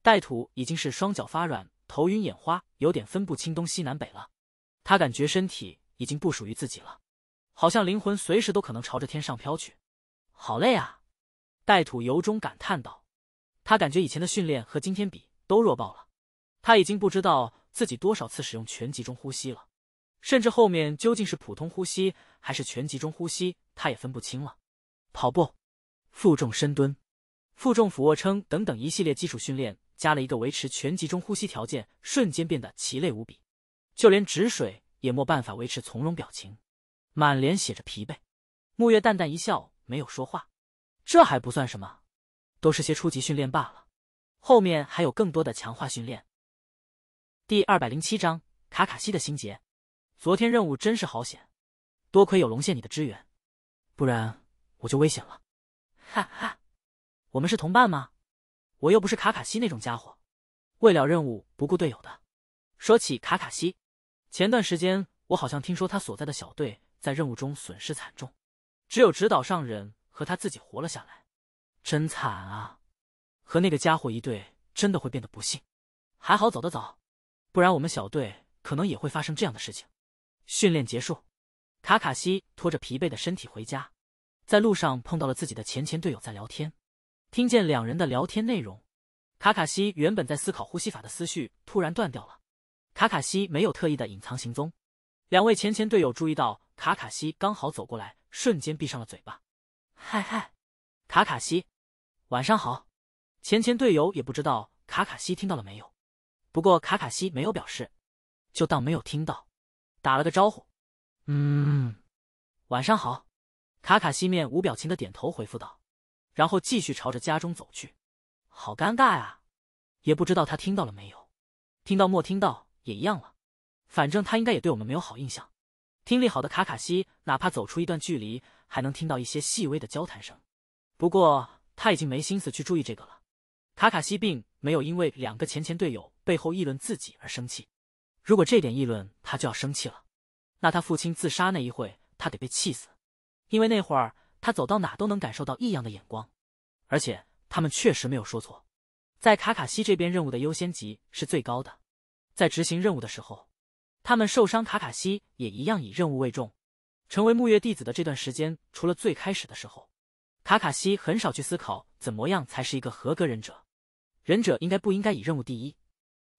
带土已经是双脚发软，头晕眼花，有点分不清东西南北了。他感觉身体已经不属于自己了，好像灵魂随时都可能朝着天上飘去。好累啊！带土由衷感叹道。他感觉以前的训练和今天比都弱爆了，他已经不知道自己多少次使用全集中呼吸了。甚至后面究竟是普通呼吸还是全集中呼吸他也分不清了。跑步、负重深蹲、负重俯卧撑等等一系列基础训练，加了一个维持全集中呼吸条件，瞬间变得奇累无比。就连止水也没办法维持从容表情，满脸写着疲惫。沐月淡淡一笑，没有说话。这还不算什么，都是些初级训练罢了，后面还有更多的强化训练。第207章卡卡西的心结。昨天任务真是好险，多亏有龙线你的支援，不然我就危险了。哈哈，我们是同伴吗？我又不是卡卡西那种家伙，为了任务不顾队友的。说起卡卡西，前段时间我好像听说他所在的小队在任务中损失惨重，只有指导上人和他自己活了下来，真惨啊！和那个家伙一队，真的会变得不幸。还好走得早，不然我们小队可能也会发生这样的事情。训练结束，卡卡西拖着疲惫的身体回家，在路上碰到了自己的前队友在聊天，听见两人的聊天内容，卡卡西原本在思考呼吸法的思绪突然断掉了。卡卡西没有特意的隐藏行踪，两位前队友注意到卡卡西刚好走过来，瞬间闭上了嘴巴。嗨嗨，卡卡西，晚上好。前队友也不知道卡卡西听到了没有，不过卡卡西没有表示，就当没有听到，打了个招呼。晚上好。卡卡西面无表情的点头回复道，然后继续朝着家中走去。好尴尬呀，也不知道他听到了没有，听到没听到也一样了，反正他应该也对我们没有好印象。听力好的卡卡西哪怕走出一段距离还能听到一些细微的交谈声，不过他已经没心思去注意这个了。卡卡西并没有因为两个前队友背后议论自己而生气，如果这点议论他就要生气了，那他父亲自杀那一会他得被气死，因为那会儿他走到哪都能感受到异样的眼光，而且他们确实没有说错，在卡卡西这边任务的优先级是最高的，在执行任务的时候他们受伤，卡卡西也一样以任务为重。成为木月弟子的这段时间，除了最开始的时候，卡卡西很少去思考怎么样才是一个合格忍者，忍者应该不应该以任务第一，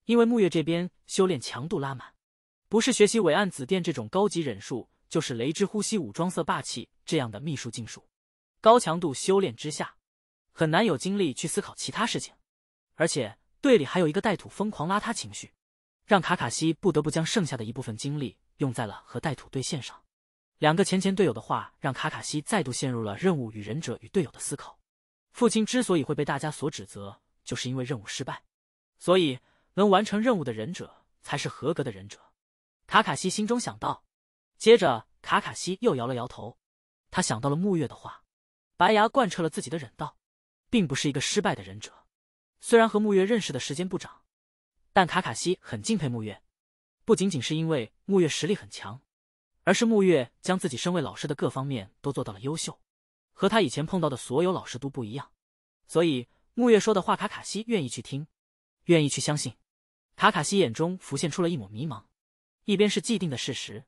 因为木月这边修炼强度拉满，不是学习伟岸紫电这种高级忍术，就是雷之呼吸、武装色霸气这样的秘术禁术，高强度修炼之下很难有精力去思考其他事情，而且队里还有一个带土疯狂邋遢情绪，让卡卡西不得不将剩下的一部分精力用在了和带土对线上。两个前队友的话让卡卡西再度陷入了任务与忍者与队友的思考，父亲之所以会被大家所指责，就是因为任务失败，所以能完成任务的忍者才是合格的忍者，卡卡西心中想到。接着卡卡西又摇了摇头，他想到了木月的话，白牙贯彻了自己的忍道，并不是一个失败的忍者，虽然和木月认识的时间不长，但卡卡西很敬佩木月，不仅仅是因为木月实力很强，而是木月将自己身为老师的各方面都做到了优秀，和他以前碰到的所有老师都不一样，所以木月说的话卡卡西愿意去听，愿意去相信。卡卡西眼中浮现出了一抹迷茫，一边是既定的事实，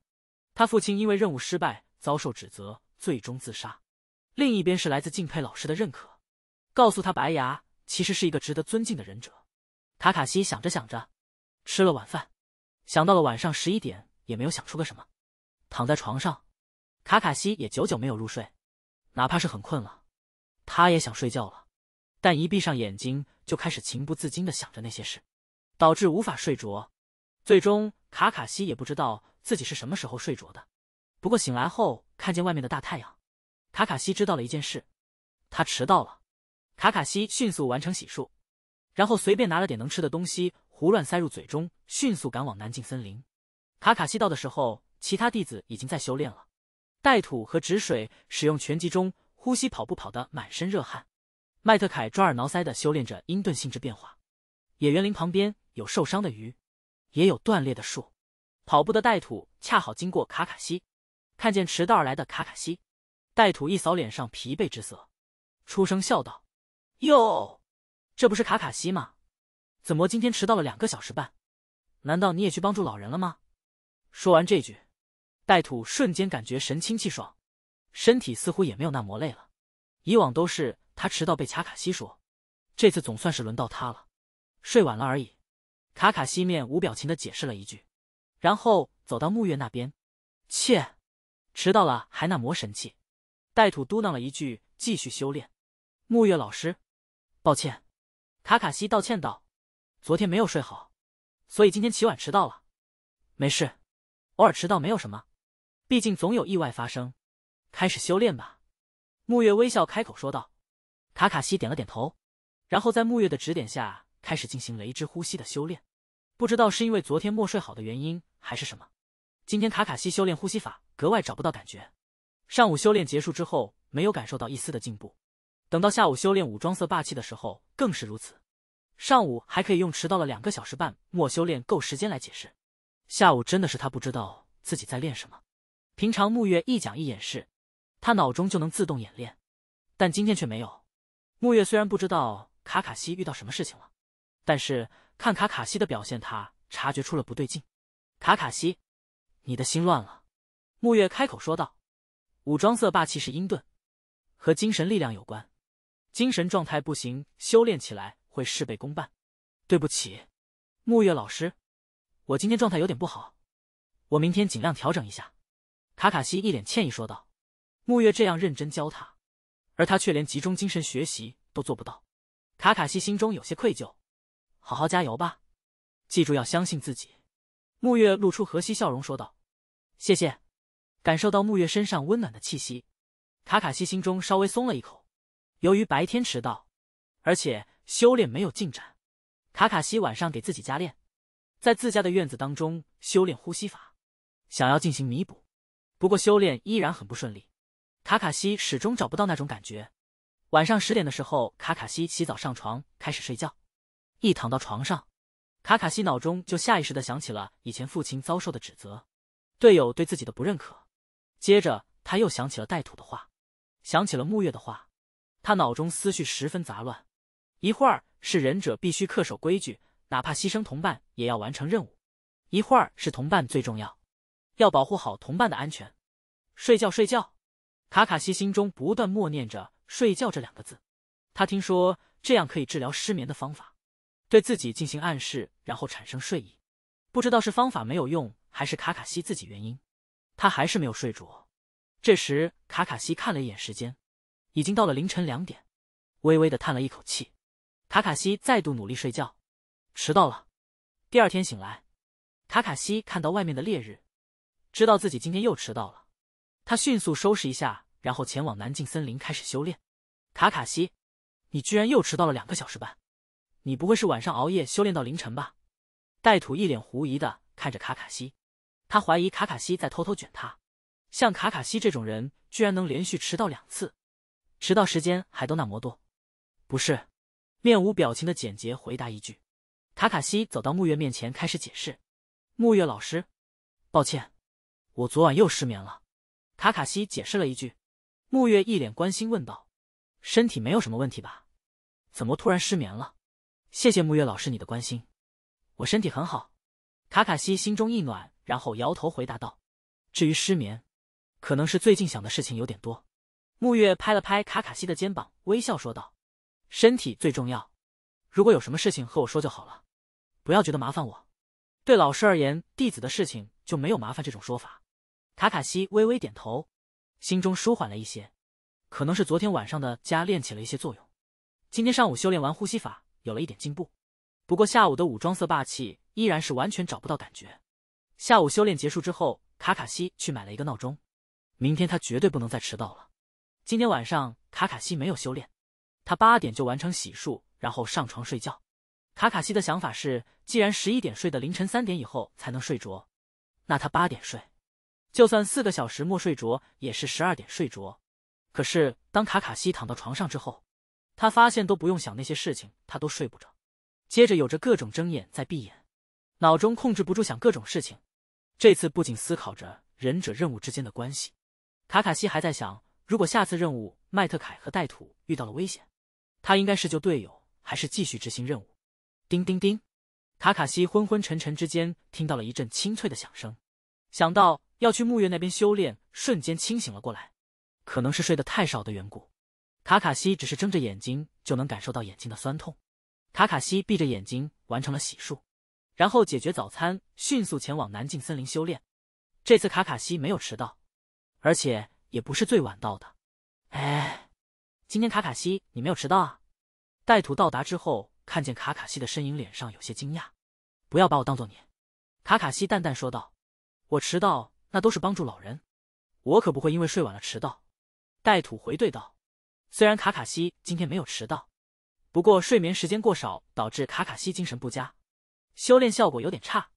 他父亲因为任务失败遭受指责最终自杀，另一边是来自敬佩老师的认可，告诉他白牙其实是一个值得尊敬的忍者。卡卡西想着想着吃了晚饭，想到了晚上11点也没有想出个什么，躺在床上卡卡西也久久没有入睡，哪怕是很困了他也想睡觉了，但一闭上眼睛就开始情不自禁地想着那些事，导致无法睡着，最终卡卡西也不知道自己是什么时候睡着的。不过醒来后看见外面的大太阳，卡卡西知道了一件事，他迟到了。卡卡西迅速完成洗漱，然后随便拿了点能吃的东西胡乱塞入嘴中，迅速赶往南境森林。卡卡西到的时候，其他弟子已经在修炼了，带土和止水使用拳击中呼吸跑步跑得满身热汗，麦特凯抓耳挠腮地修炼着鹰盾性质变化，野原林旁边有受伤的鱼，也有断裂的树。跑步的带土恰好经过卡卡西，看见迟到而来的卡卡西，带土一扫脸上疲惫之色，出声笑道，哟，这不是卡卡西吗？怎么今天迟到了2个小时半？难道你也去帮助老人了吗？说完这句，带土瞬间感觉神清气爽，身体似乎也没有那么累了。以往都是他迟到被卡卡西说，这次总算是轮到他了。睡晚了而已。卡卡西面无表情地解释了一句，然后走到木月那边。切，迟到了还那么神气。带土嘟囔了一句，继续修炼。木月老师，抱歉。卡卡西道歉道，昨天没有睡好，所以今天起晚迟到了。没事，偶尔迟到没有什么，毕竟总有意外发生。开始修炼吧。木月微笑开口说道。卡卡西点了点头，然后在木月的指点下开始进行雷之呼吸的修炼。不知道是因为昨天没睡好的原因还是什么，今天卡卡西修炼呼吸法格外找不到感觉。上午修炼结束之后没有感受到一丝的进步，等到下午修炼武装色霸气的时候更是如此。上午还可以用迟到了2个小时半默修炼够时间来解释，下午真的是他不知道自己在练什么。平常沐月一讲一演示，他脑中就能自动演练，但今天却没有。沐月虽然不知道卡卡西遇到什么事情了，但是看卡卡西的表现，他察觉出了不对劲。卡卡西，你的心乱了。沐月开口说道。武装色霸气是阴遁，和精神力量有关，精神状态不行，修炼起来会事倍功半。对不起，沐月老师，我今天状态有点不好，我明天尽量调整一下。卡卡西一脸歉意说道。沐月这样认真教他，而他却连集中精神学习都做不到。卡卡西心中有些愧疚，好好加油吧，记住要相信自己。沐月露出和煦笑容说道。谢谢。感受到沐月身上温暖的气息，卡卡西心中稍微松了一口。由于白天迟到，而且修炼没有进展，卡卡西晚上给自己加练，在自家的院子当中修炼呼吸法，想要进行弥补。不过修炼依然很不顺利，卡卡西始终找不到那种感觉。晚上10点的时候，卡卡西洗澡上床开始睡觉。一躺到床上，卡卡西脑中就下意识地想起了以前父亲遭受的指责，队友对自己的不认可。接着他又想起了带土的话，想起了沐月的话，他脑中思绪十分杂乱。一会儿是忍者必须恪守规矩，哪怕牺牲同伴也要完成任务；一会儿是同伴最重要，要保护好同伴的安全。睡觉睡觉，卡卡西心中不断默念着睡觉这2个字。他听说这样可以治疗失眠的方法，对自己进行暗示，然后产生睡意。不知道是方法没有用，还是卡卡西自己原因，他还是没有睡着。这时卡卡西看了一眼时间，已经到了凌晨2点，微微的叹了一口气。卡卡西再度努力睡觉，迟到了。第2天醒来，卡卡西看到外面的烈日，知道自己今天又迟到了。他迅速收拾一下，然后前往南境森林开始修炼。卡卡西，你居然又迟到了2个小时半，你不会是晚上熬夜修炼到凌晨吧？带土一脸狐疑的看着卡卡西，他怀疑卡卡西在偷偷卷他。像卡卡西这种人，居然能连续迟到2次，迟到时间还都那么多。不是，面无表情的简洁回答一句。卡卡西走到沐月面前开始解释。沐月老师，抱歉，我昨晚又失眠了。卡卡西解释了一句。沐月一脸关心问道，身体没有什么问题吧？怎么突然失眠了？谢谢沐月老师你的关心，我身体很好。卡卡西心中一暖，然后摇头回答道。至于失眠，可能是最近想的事情有点多。沐月拍了拍卡卡西的肩膀，微笑说道，身体最重要，如果有什么事情和我说就好了，不要觉得麻烦我。对老师而言，弟子的事情就没有麻烦这种说法。卡卡西微微点头，心中舒缓了一些，可能是昨天晚上的加练起了一些作用。今天上午修炼完呼吸法，有了一点进步，不过下午的武装色霸气依然是完全找不到感觉。下午修炼结束之后，卡卡西去买了一个闹钟，明天他绝对不能再迟到了。今天晚上卡卡西没有修炼，他8点就完成洗漱，然后上床睡觉。卡卡西的想法是，既然11点睡的凌晨3点以后才能睡着，那他8点睡，就算4个小时没睡着，也是12点睡着。可是当卡卡西躺到床上之后，他发现都不用想那些事情，他都睡不着。接着有着各种睁眼再闭眼，脑中控制不住想各种事情。这次不仅思考着忍者任务之间的关系，卡卡西还在想，如果下次任务麦特凯和带土遇到了危险，他应该是救队友，还是继续执行任务？叮叮叮，卡卡西昏昏沉沉之间听到了一阵清脆的响声，想到要去沐月那边修炼，瞬间清醒了过来。可能是睡得太少的缘故，卡卡西只是睁着眼睛就能感受到眼睛的酸痛。卡卡西闭着眼睛完成了洗漱，然后解决早餐，迅速前往南境森林修炼。这次卡卡西没有迟到，而且也不是最晚到的。哎，今天卡卡西你没有迟到啊？带土到达之后，看见卡卡西的身影，脸上有些惊讶。不要把我当做你，卡卡西淡淡说道，我迟到那都是帮助老人，我可不会因为睡晚了迟到。带土回怼道。虽然卡卡西今天没有迟到，不过睡眠时间过少，导致卡卡西精神不佳，修炼效果有点差。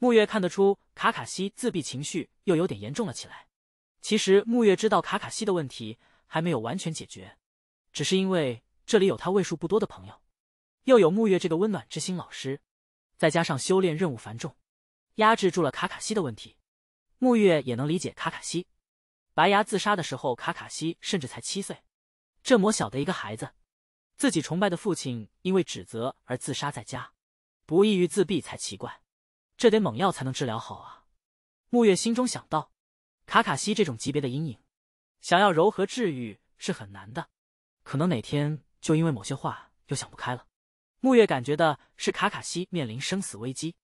沐月看得出卡卡西自闭情绪又有点严重了起来。其实沐月知道卡卡西的问题还没有完全解决，只是因为这里有他为数不多的朋友，又有沐月这个温暖之心老师，再加上修炼任务繁重，压制住了卡卡西的问题。沐月也能理解卡卡西，白牙自杀的时候，卡卡西甚至才7岁，这么小的一个孩子，自己崇拜的父亲因为指责而自杀在家，不易于自闭才奇怪，这得猛药才能治疗好啊。沐月心中想到，卡卡西这种级别的阴影，想要柔和治愈是很难的，可能哪天就因为某些话又想不开了。沐月感觉的是卡卡西面临生死危机，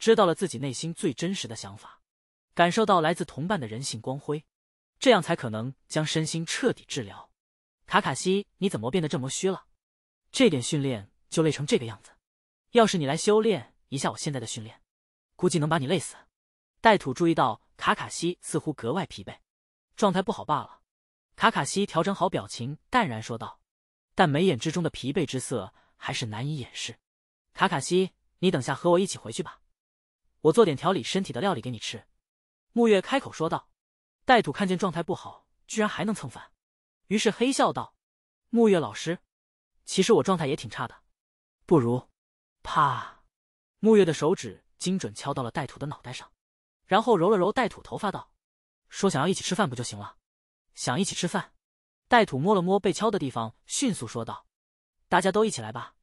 知道了自己内心最真实的想法，感受到来自同伴的人性光辉，这样才可能将身心彻底治疗。卡卡西，你怎么变得这么虚了？这点训练就累成这个样子，要是你来修炼一下我现在的训练，估计能把你累死。带土注意到卡卡西似乎格外疲惫，状态不好罢了。卡卡西调整好表情，淡然说道，但眉眼之中的疲惫之色还是难以掩饰。卡卡西，你等下和我一起回去吧，我做点调理身体的料理给你吃。沐月开口说道。带土看见状态不好，居然还能蹭饭，于是嘿笑道，沐月老师，其实我状态也挺差的，不如……啪！沐月的手指精准敲到了带土的脑袋上，然后揉了揉带土头发道，说想要一起吃饭不就行了？想一起吃饭？带土摸了摸被敲的地方，迅速说道，大家都一起来吧。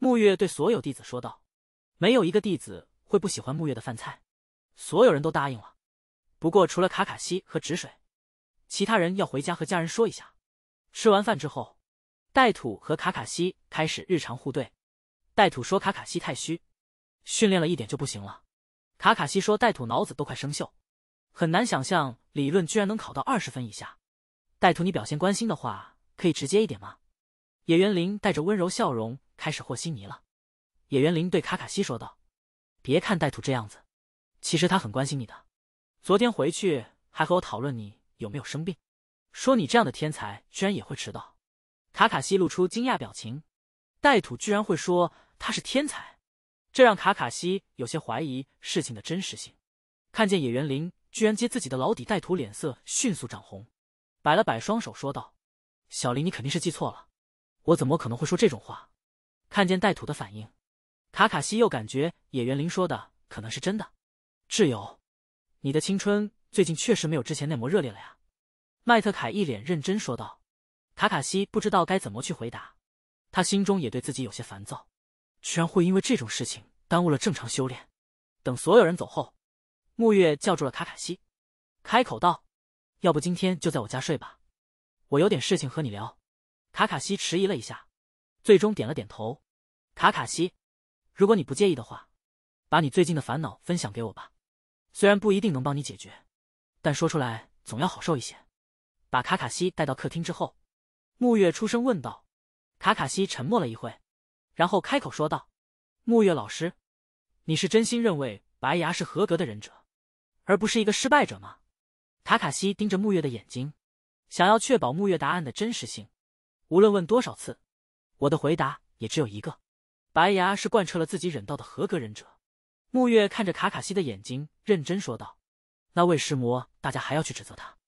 沐月对所有弟子说道，没有一个弟子会不喜欢沐月的饭菜，所有人都答应了，不过除了卡卡西和止水，其他人要回家和家人说一下。吃完饭之后，带土和卡卡西开始日常互对。带土说卡卡西太虚，训练了一点就不行了。卡卡西说带土脑子都快生锈，很难想象理论居然能考到20分以下。带土，你表现关心的话，可以直接一点吗？野原绫带着温柔笑容开始和稀泥了。野原绫对卡卡西说道，别看带土这样子，其实他很关心你的。昨天回去还和我讨论你有没有生病，说你这样的天才居然也会迟到。卡卡西露出惊讶表情，带土居然会说他是天才，这让卡卡西有些怀疑事情的真实性。看见野原绫居然接自己的老底，带土脸色迅速涨红，摆了摆双手说道，小林，你肯定是记错了，我怎么可能会说这种话？看见带土的反应，卡卡西又感觉野原绫说的可能是真的。挚友，你的青春最近确实没有之前那么热烈了呀。麦特凯一脸认真说道。卡卡西不知道该怎么去回答，他心中也对自己有些烦躁，居然会因为这种事情耽误了正常修炼。等所有人走后，沐月叫住了卡卡西，开口道，要不今天就在我家睡吧，我有点事情和你聊。卡卡西迟疑了一下，最终点了点头。卡卡西，如果你不介意的话，把你最近的烦恼分享给我吧，虽然不一定能帮你解决，但说出来总要好受一些。把卡卡西带到客厅之后，沐月出声问道。卡卡西沉默了一会，然后开口说道，沐月老师，你是真心认为白牙是合格的忍者，而不是一个失败者吗？卡卡西盯着沐月的眼睛，想要确保沐月答案的真实性，无论问多少次，我的回答也只有一个，白牙是贯彻了自己忍道的合格忍者。沐月看着卡卡西的眼睛认真说道，那为师魔大家还要去指责他，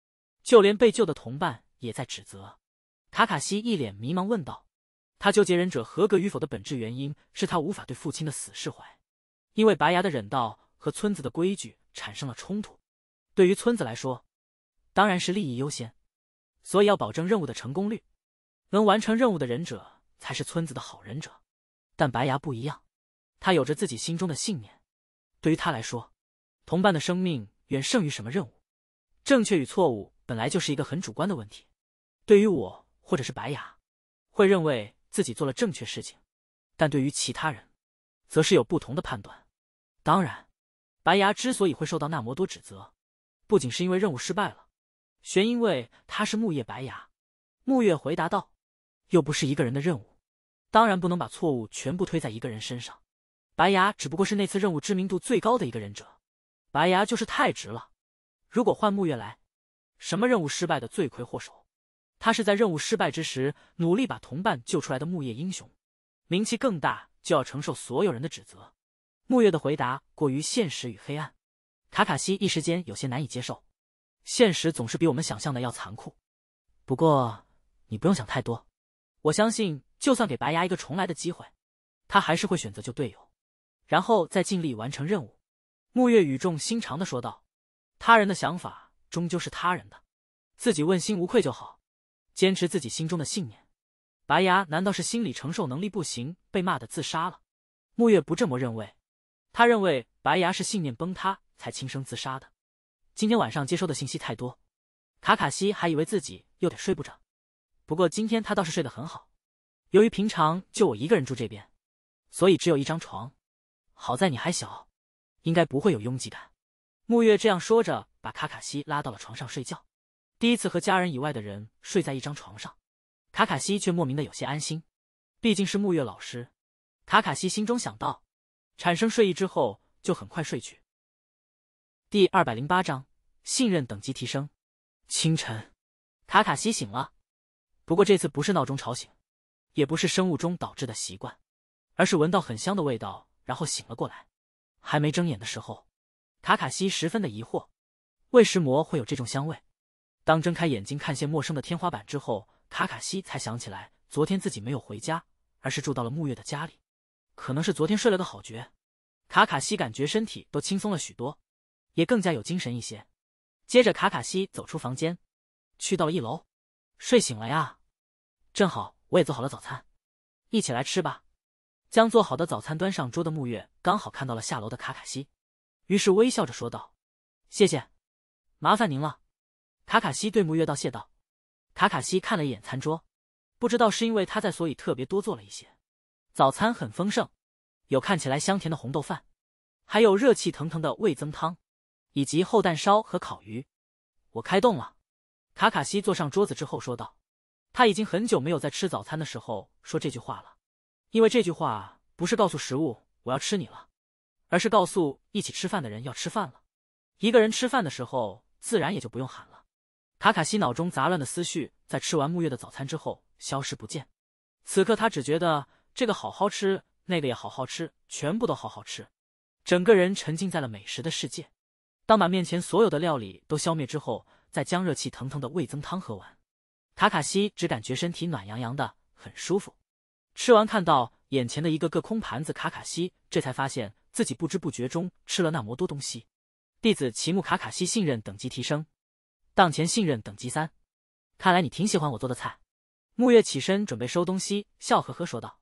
就连被救的同伴也在指责。卡卡西一脸迷茫问道，他纠结忍者合格与否的本质原因是他无法对父亲的死释怀，因为白牙的忍道和村子的规矩产生了冲突，对于村子来说当然是利益优先，所以要保证任务的成功率，能完成任务的忍者才是村子的好忍者。但白牙不一样，他有着自己心中的信念，对于他来说，同伴的生命远胜于什么任务，正确与错误本来就是一个很主观的问题。对于我或者是白牙，会认为自己做了正确事情，但对于其他人则是有不同的判断。当然，白牙之所以会受到那么多指责，不仅是因为任务失败了，全因为他是木叶白牙。沐月回答道，又不是一个人的任务，当然不能把错误全部推在一个人身上。白牙只不过是那次任务知名度最高的一个忍者，白牙就是太直了。如果换沐月来，什么任务失败的罪魁祸首，他是在任务失败之时努力把同伴救出来的木叶英雄，名气更大就要承受所有人的指责。沐月的回答过于现实与黑暗，卡卡西一时间有些难以接受，现实总是比我们想象的要残酷。不过你不用想太多，我相信就算给白牙一个重来的机会，他还是会选择救队友，然后再尽力完成任务。沐月语重心长地说道：“他人的想法终究是他人的，自己问心无愧就好，坚持自己心中的信念。”白牙难道是心理承受能力不行，被骂得自杀了？沐月不这么认为，他认为白牙是信念崩塌才轻生自杀的。今天晚上接收的信息太多，卡卡西还以为自己又得睡不着，不过今天他倒是睡得很好。由于平常就我一个人住这边，所以只有一张床，好在你还小，应该不会有拥挤感。沐月这样说着，把卡卡西拉到了床上睡觉。第一次和家人以外的人睡在一张床上，卡卡西却莫名的有些安心，毕竟是沐月老师。卡卡西心中想到，产生睡意之后就很快睡去。第208章，信任等级提升。清晨，卡卡西醒了，不过这次不是闹钟吵醒，也不是生物钟导致的习惯，而是闻到很香的味道，然后醒了过来。还没睁眼的时候，卡卡西十分的疑惑，为什么会有这种香味？当睁开眼睛看见陌生的天花板之后，卡卡西才想起来，昨天自己没有回家，而是住到了沐月的家里。可能是昨天睡了个好觉，卡卡西感觉身体都轻松了许多，也更加有精神一些。接着卡卡西走出房间，去到了一楼。睡醒了呀，正好我也做好了早餐，一起来吃吧。将做好的早餐端上桌的沐月刚好看到了下楼的卡卡西，于是微笑着说道：“谢谢，麻烦您了。”卡卡西对沐月道谢道。卡卡西看了一眼餐桌，不知道是因为他在所以特别多做了一些。早餐很丰盛，有看起来香甜的红豆饭，还有热气腾腾的味增汤，以及厚蛋烧和烤鱼。我开动了。卡卡西坐上桌子之后说道。他已经很久没有在吃早餐的时候说这句话了，因为这句话不是告诉食物我要吃你了，而是告诉一起吃饭的人要吃饭了。一个人吃饭的时候自然也就不用喊了。卡卡西脑中杂乱的思绪在吃完沐月的早餐之后消失不见，此刻他只觉得这个好好吃，那个也好好吃，全部都好好吃，整个人沉浸在了美食的世界。当把面前所有的料理都消灭之后，再将热气腾腾的味增汤喝完，卡卡西只感觉身体暖洋洋的，很舒服。吃完看到眼前的一个个空盘子，卡卡西这才发现自己不知不觉中吃了那么多东西。弟子齐木卡卡西，信任等级提升，当前信任等级3。看来你挺喜欢我做的菜。沐月起身准备收东西，笑呵呵说道，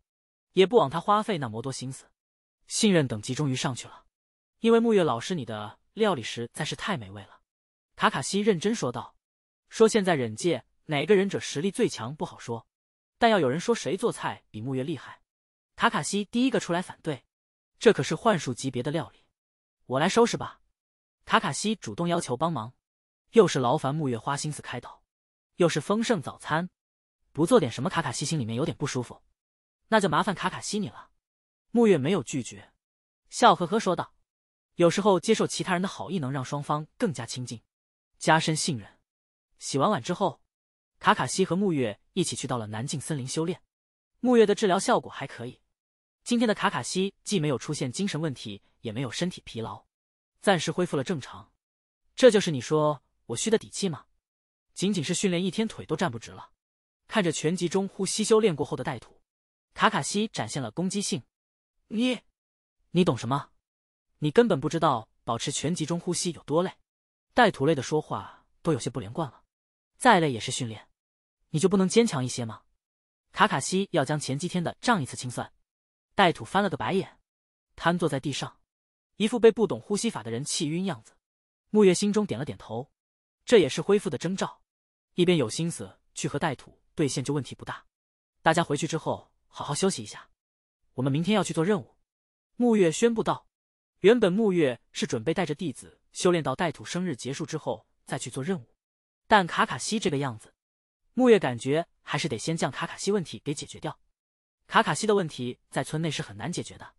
也不枉他花费那么多心思。信任等级终于上去了，因为沐月老师你的料理实在是太美味了。卡卡西认真说道。说现在忍界哪个忍者实力最强不好说，但要有人说谁做菜比沐月厉害，卡卡西第一个出来反对。这可是幻术级别的料理，我来收拾吧。卡卡西主动要求帮忙，又是劳烦沐月花心思开导，又是丰盛早餐，不做点什么，卡卡西心里面有点不舒服。那就麻烦卡卡西你了。沐月没有拒绝，笑呵呵说道。有时候接受其他人的好意能让双方更加亲近，加深信任。洗完碗之后，卡卡西和沐月一起去到了南境森林修炼。沐月的治疗效果还可以，今天的卡卡西既没有出现精神问题，也没有身体疲劳，暂时恢复了正常。这就是你说我需的底气吗？仅仅是训练一天腿都站不直了。看着全集中呼吸修炼过后的带土，卡卡西展现了攻击性。你懂什么？你根本不知道保持全集中呼吸有多累。带土累的说话都有些不连贯了。再累也是训练，你就不能坚强一些吗？卡卡西要将前几天的账一次清算。带土翻了个白眼，瘫坐在地上，一副被不懂呼吸法的人气晕样子。沐月心中点了点头，这也是恢复的征兆，一边有心思去和带土对线就问题不大。大家回去之后好好休息一下，我们明天要去做任务。沐月宣布道。原本沐月是准备带着弟子修炼到带土生日结束之后再去做任务，但卡卡西这个样子，沐月感觉还是得先将卡卡西问题给解决掉。卡卡西的问题在村内是很难解决的，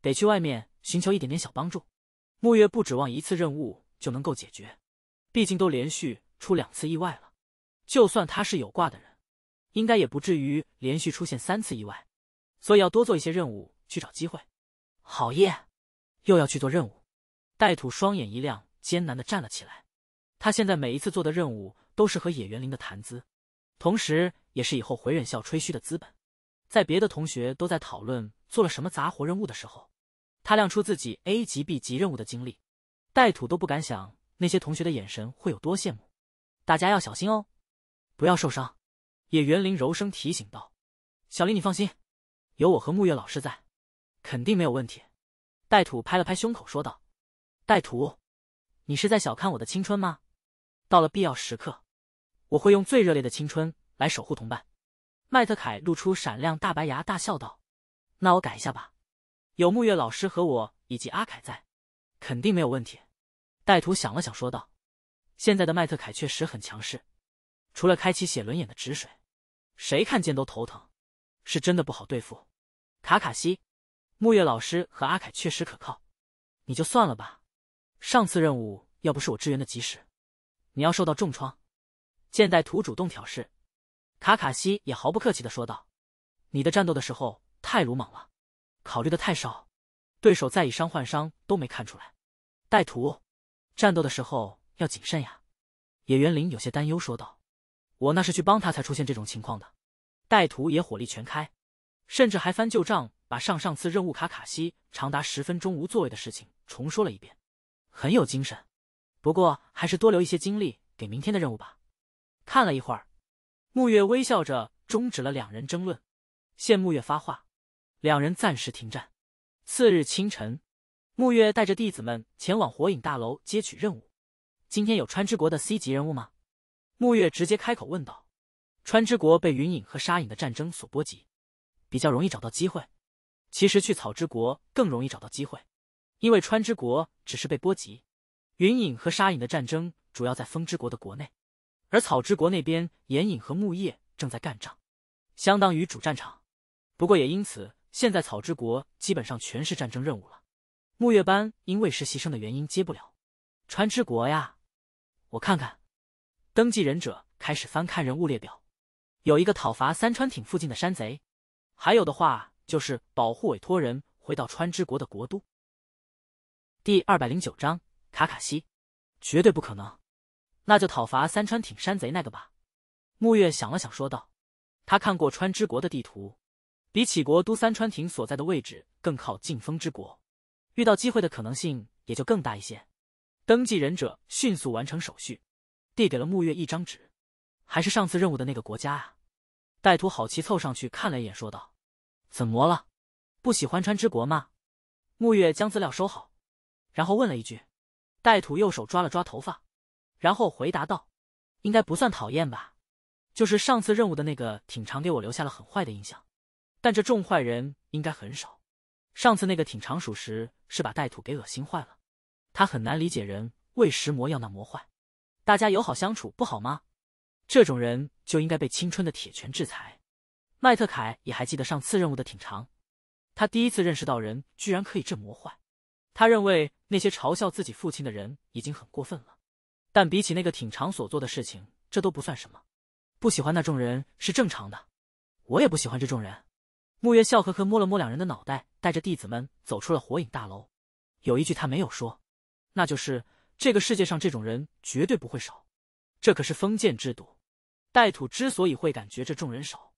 得去外面寻求一点点小帮助。沐月不指望一次任务就能够解决，毕竟都连续出2次意外了，就算他是有挂的人，应该也不至于连续出现3次意外，所以要多做一些任务去找机会。好耶，又要去做任务。带土双眼一亮，艰难地站了起来。他现在每一次做的任务都是和野原绫的谈资，同时也是以后回忍校吹嘘的资本。在别的同学都在讨论做了什么杂活任务的时候，他亮出自己 A 级 B 级任务的经历，带土都不敢想那些同学的眼神会有多羡慕。大家要小心哦，不要受伤。野原绫柔声提醒道：“小林，你放心，有我和木月老师在，肯定没有问题。”带土拍了拍胸口说道：“带土，你是在小看我的青春吗？到了必要时刻，我会用最热烈的青春来守护同伴。”麦特凯露出闪亮大白牙，大笑道：“那我改一下吧，有木月老师和我以及阿凯在，肯定没有问题。”带土想了想说道：“现在的麦特凯确实很强势，除了开启写轮眼的止水，谁看见都头疼，是真的不好对付。卡卡西、木月老师和阿凯确实可靠，你就算了吧。上次任务要不是我支援的及时，你要受到重创。”见带土主动挑事，卡卡西也毫不客气地说道：“你的战斗的时候太鲁莽了，考虑的太少，对手再以伤换伤都没看出来。带土，战斗的时候要谨慎呀。”野原绫有些担忧说道：“我那是去帮他才出现这种情况的。”带土也火力全开，甚至还翻旧账，把上次任务卡卡西长达10分钟无作为的事情重说了一遍，很有精神。不过还是多留一些精力给明天的任务吧。看了一会儿，木月微笑着终止了两人争论，见木月发话，两人暂时停战。次日清晨，木月带着弟子们前往火影大楼接取任务。“今天有川之国的 C 级任务吗？”木月直接开口问道。川之国被云影和沙影的战争所波及，比较容易找到机会。其实去草之国更容易找到机会，因为川之国只是被波及，云影和沙影的战争主要在风之国的国内。而草之国那边，岩影和木叶正在干仗，相当于主战场。不过也因此，现在草之国基本上全是战争任务了。木月班因为实习生的原因接不了。川之国呀，我看看。登记忍者开始翻看人物列表，有一个讨伐三川町附近的山贼，还有的话就是保护委托人回到川之国的国都。第209章，卡卡西，绝对不可能。那就讨伐三川町山贼那个吧，木月想了想说道。他看过川之国的地图，比起国都三川町所在的位置更靠近风之国，遇到机会的可能性也就更大一些。登记忍者迅速完成手续，递给了木月一张纸。还是上次任务的那个国家啊。带土好奇凑上去看了一眼说道：“怎么了？不喜欢川之国吗？”木月将资料收好，然后问了一句。带土右手抓了抓头发，然后回答道：“应该不算讨厌吧，就是上次任务的那个挺长给我留下了很坏的印象，但这种坏人应该很少。上次那个挺长属实是把带土给恶心坏了，他很难理解人为食魔要那魔坏，大家友好相处不好吗？这种人就应该被青春的铁拳制裁。”麦特凯也还记得上次任务的挺长，他第一次认识到人居然可以这魔坏，他认为那些嘲笑自己父亲的人已经很过分了。但比起那个挺长所做的事情，这都不算什么。不喜欢那种人是正常的，我也不喜欢这种人。木月笑呵呵摸了摸两人的脑袋，带着弟子们走出了火影大楼。有一句他没有说，那就是这个世界上这种人绝对不会少，这可是封建制度。带土之所以会感觉这众人少，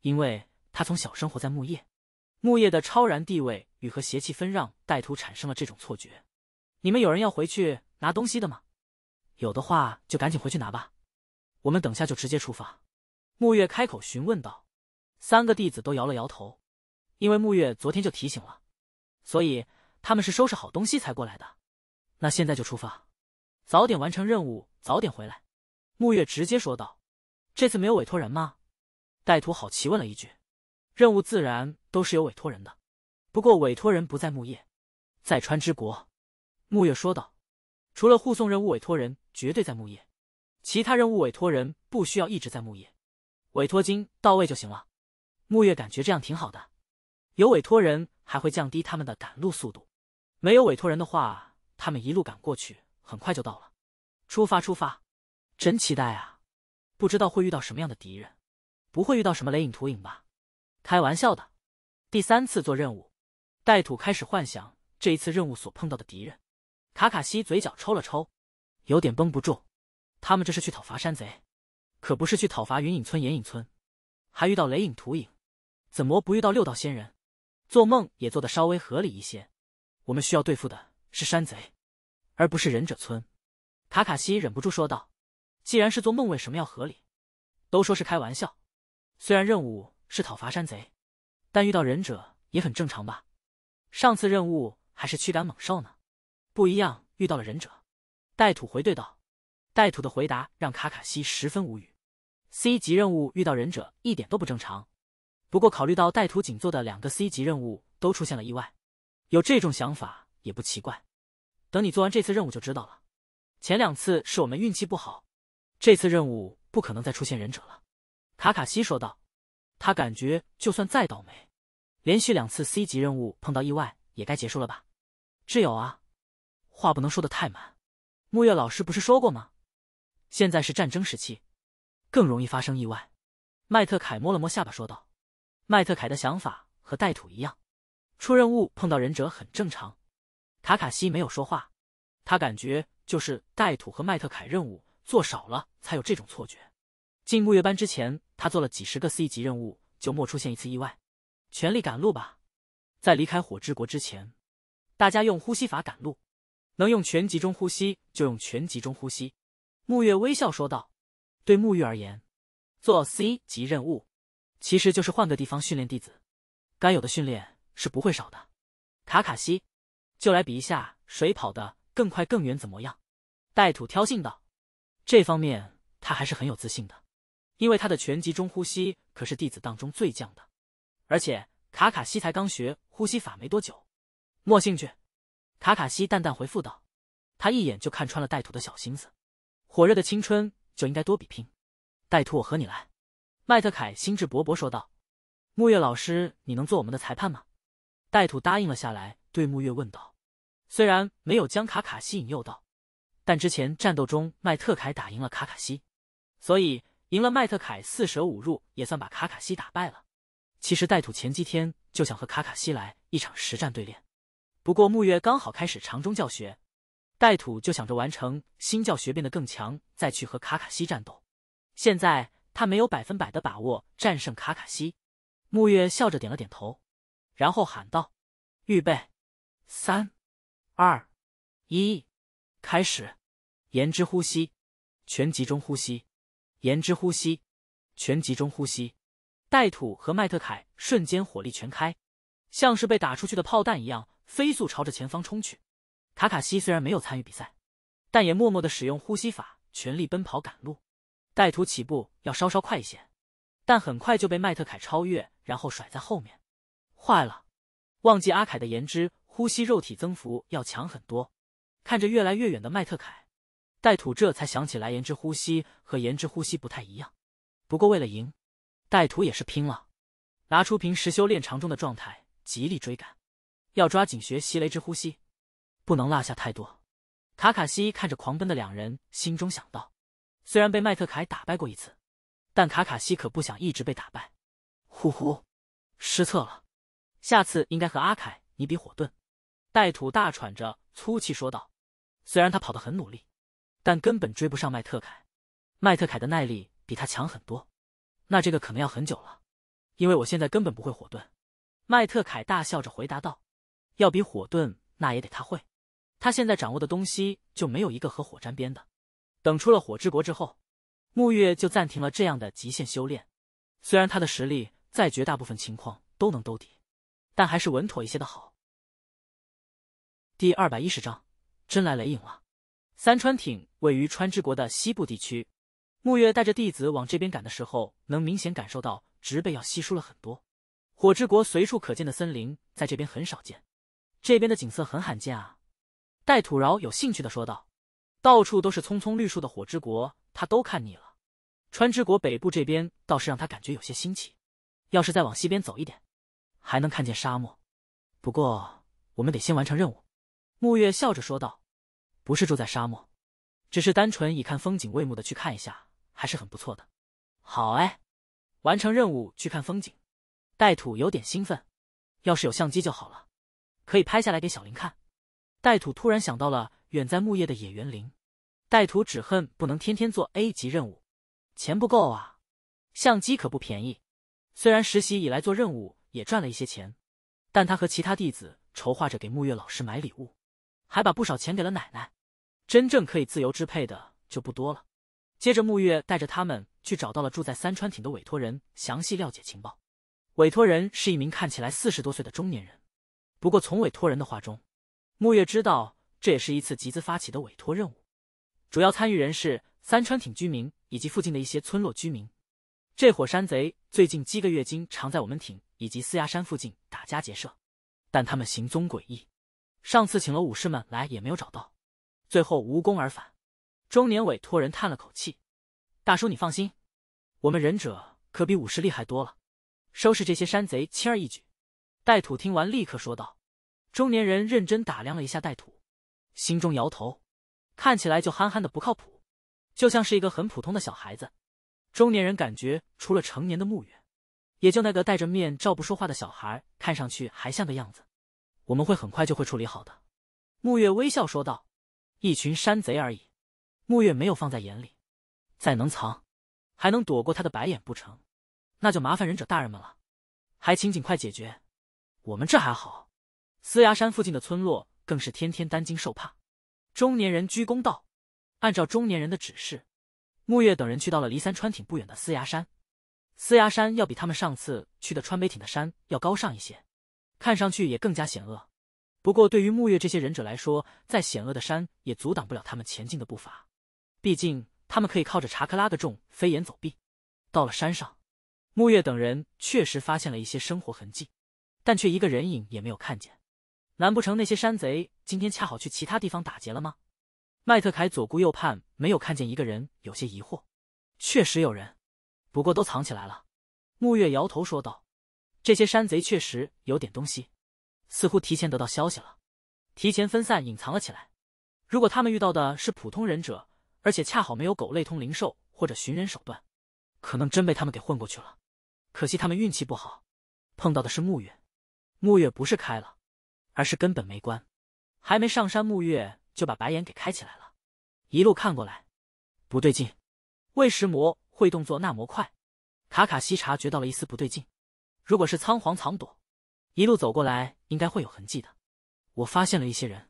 因为他从小生活在木叶，木叶的超然地位与和邪气分让带土产生了这种错觉。你们有人要回去拿东西的吗？有的话就赶紧回去拿吧，我们等下就直接出发。木月开口询问道。三个弟子都摇了摇头，因为木月昨天就提醒了，所以他们是收拾好东西才过来的。那现在就出发，早点完成任务，早点回来。木月直接说道。这次没有委托人吗？带土好奇问了一句。任务自然都是有委托人的，不过委托人不在木叶，在川之国。木月说道。除了护送任务委托人绝对在木叶，其他任务委托人不需要一直在木叶，委托金到位就行了。木月感觉这样挺好的，有委托人还会降低他们的赶路速度，没有委托人的话，他们一路赶过去很快就到了。出发，真期待啊，不知道会遇到什么样的敌人，不会遇到什么雷影土影吧？开玩笑的。第三次做任务，带土开始幻想这一次任务所碰到的敌人。卡卡西嘴角抽了抽，有点绷不住。他们这是去讨伐山贼，可不是去讨伐云影村、岩影村，还遇到雷影、土影，怎么不遇到六道仙人？做梦也做得稍微合理一些。我们需要对付的是山贼，而不是忍者村。卡卡西忍不住说道：“既然是做梦，为什么要合理？都说是开玩笑。虽然任务是讨伐山贼，但遇到忍者也很正常吧？上次任务还是驱赶猛兽呢，不一样遇到了忍者。”带土回对道。带土的回答让卡卡西十分无语。C 级任务遇到忍者一点都不正常。不过考虑到带土仅做的两个 C 级任务都出现了意外，有这种想法也不奇怪。等你做完这次任务就知道了。前两次是我们运气不好，这次任务不可能再出现忍者了。卡卡西说道。他感觉就算再倒霉，连续两次 C 级任务碰到意外也该结束了吧。挚友啊，话不能说得太满。木月老师不是说过吗？现在是战争时期，更容易发生意外。麦特凯摸了摸下巴说道。麦特凯的想法和带土一样，出任务碰到忍者很正常。卡卡西没有说话，他感觉就是带土和麦特凯任务做少了才有这种错觉。进木月班之前，他做了几十个 C 级任务，就没出现一次意外。全力赶路吧，在离开火之国之前，大家用呼吸法赶路，能用全集中呼吸就用全集中呼吸。木月微笑说道。对木月而言，做 C 级任务其实就是换个地方训练弟子，该有的训练是不会少的。卡卡西，就来比一下谁跑得更快更远怎么样？带土挑衅道。这方面他还是很有自信的，因为他的全集中呼吸可是弟子当中最犟的。而且卡卡西才刚学呼吸法没多久。没兴趣。卡卡西淡淡回复道。他一眼就看穿了带土的小心思，火热的青春就应该多比拼。带土，我和你来。麦特凯兴致勃勃说道。木月老师，你能做我们的裁判吗？带土答应了下来，对木月问道。虽然没有将卡卡西引诱到，但之前战斗中麦特凯打赢了卡卡西，所以赢了麦特凯四舍五入也算把卡卡西打败了。其实带土前几天就想和卡卡西来一场实战对练，不过木月刚好开始长中教学，带土就想着完成新教学变得更强，再去和卡卡西战斗。现在他没有100%的把握战胜卡卡西。木月笑着点了点头，然后喊道：预备，3、2、1，开始。延之呼吸，全集中呼吸，延之呼吸，全集中呼吸。带土和麦特凯瞬间火力全开，像是被打出去的炮弹一样飞速朝着前方冲去。卡卡西虽然没有参与比赛，但也默默地使用呼吸法全力奔跑赶路。带土起步要稍稍快一些，但很快就被麦特凯超越，然后甩在后面。坏了，忘记阿凯的延之呼吸肉体增幅要强很多。看着越来越远的麦特凯，带土这才想起来延之呼吸和延之呼吸不太一样。不过为了赢，带土也是拼了，拿出平时修炼长中的状态极力追赶，要抓紧学习雷之呼吸，不能落下太多。卡卡西看着狂奔的两人，心中想到，虽然被麦特凯打败过一次，但卡卡西可不想一直被打败。呼呼，失策了，下次应该和阿凯你比火遁。带土大喘着粗气说道。虽然他跑得很努力，但根本追不上麦特凯，麦特凯的耐力比他强很多，那这个可能要很久了，因为我现在根本不会火遁。麦特凯大笑着回答道。要比火遁那也得他会，他现在掌握的东西就没有一个和火沾边的。等出了火之国之后，木月就暂停了这样的极限修炼。虽然他的实力在绝大部分情况都能兜底，但还是稳妥一些的好。第210章，真来雷影了。三川町位于川之国的西部地区，木月带着弟子往这边赶的时候，能明显感受到植被要稀疏了很多。火之国随处可见的森林在这边很少见，这边的景色很罕见啊。带土饶有兴趣地说道。到处都是葱葱绿树的火之国，他都看腻了。川之国北部这边倒是让他感觉有些新奇，要是再往西边走一点，还能看见沙漠。不过，我们得先完成任务。木月笑着说道。不是住在沙漠，只是单纯以看风景为目的去看一下，还是很不错的。好哎，完成任务去看风景。带土有点兴奋，要是有相机就好了，可以拍下来给小林看。带土突然想到了远在木叶的野原绫，带土只恨不能天天做 A 级任务，钱不够啊，相机可不便宜。虽然实习以来做任务也赚了一些钱，但他和其他弟子筹划着给木月老师买礼物，还把不少钱给了奶奶。真正可以自由支配的就不多了。接着，木月带着他们去找到了住在三川町的委托人，详细了解情报。委托人是一名看起来40多岁的中年人，不过从委托人的话中，木月知道这也是一次集资发起的委托任务，主要参与人是三川町居民以及附近的一些村落居民。这伙山贼最近几个月经常在我们町以及司崖山附近打家劫舍，但他们行踪诡异，上次请了武士们来也没有找到，最后无功而返。中年委托人叹了口气：“大叔，你放心，我们忍者可比武士厉害多了，收拾这些山贼轻而易举。”带土听完立刻说道。中年人认真打量了一下带土，心中摇头，看起来就憨憨的不靠谱，就像是一个很普通的小孩子。中年人感觉除了成年的木月，也就那个戴着面罩不说话的小孩看上去还像个样子。我们会很快就会处理好的。木月微笑说道。一群山贼而已，木月没有放在眼里，再能藏还能躲过他的白眼不成？那就麻烦忍者大人们了，还请尽快解决。我们这还好，司崖山附近的村落更是天天担惊受怕。中年人鞠躬道。按照中年人的指示，木月等人去到了离三川町不远的司崖山。司崖山要比他们上次去的川北町的山要高上一些，看上去也更加险恶。不过对于木月这些忍者来说，再险恶的山也阻挡不了他们前进的步伐，毕竟他们可以靠着查克拉个重飞檐走壁。到了山上，木月等人确实发现了一些生活痕迹，但却一个人影也没有看见。难不成那些山贼今天恰好去其他地方打劫了吗？麦特凯左顾右盼，没有看见一个人，有些疑惑。确实有人，不过都藏起来了。木月摇头说道。这些山贼确实有点东西，似乎提前得到消息了，提前分散隐藏了起来。如果他们遇到的是普通忍者，而且恰好没有狗类通灵兽或者寻人手段，可能真被他们给混过去了。可惜他们运气不好，碰到的是木月。木月不是开了，而是根本没关。还没上山，木月就把白眼给开起来了，一路看过来，不对劲。为石魔会动作那么快，卡卡西察觉到了一丝不对劲。如果是仓皇藏躲，一路走过来应该会有痕迹的。我发现了一些人，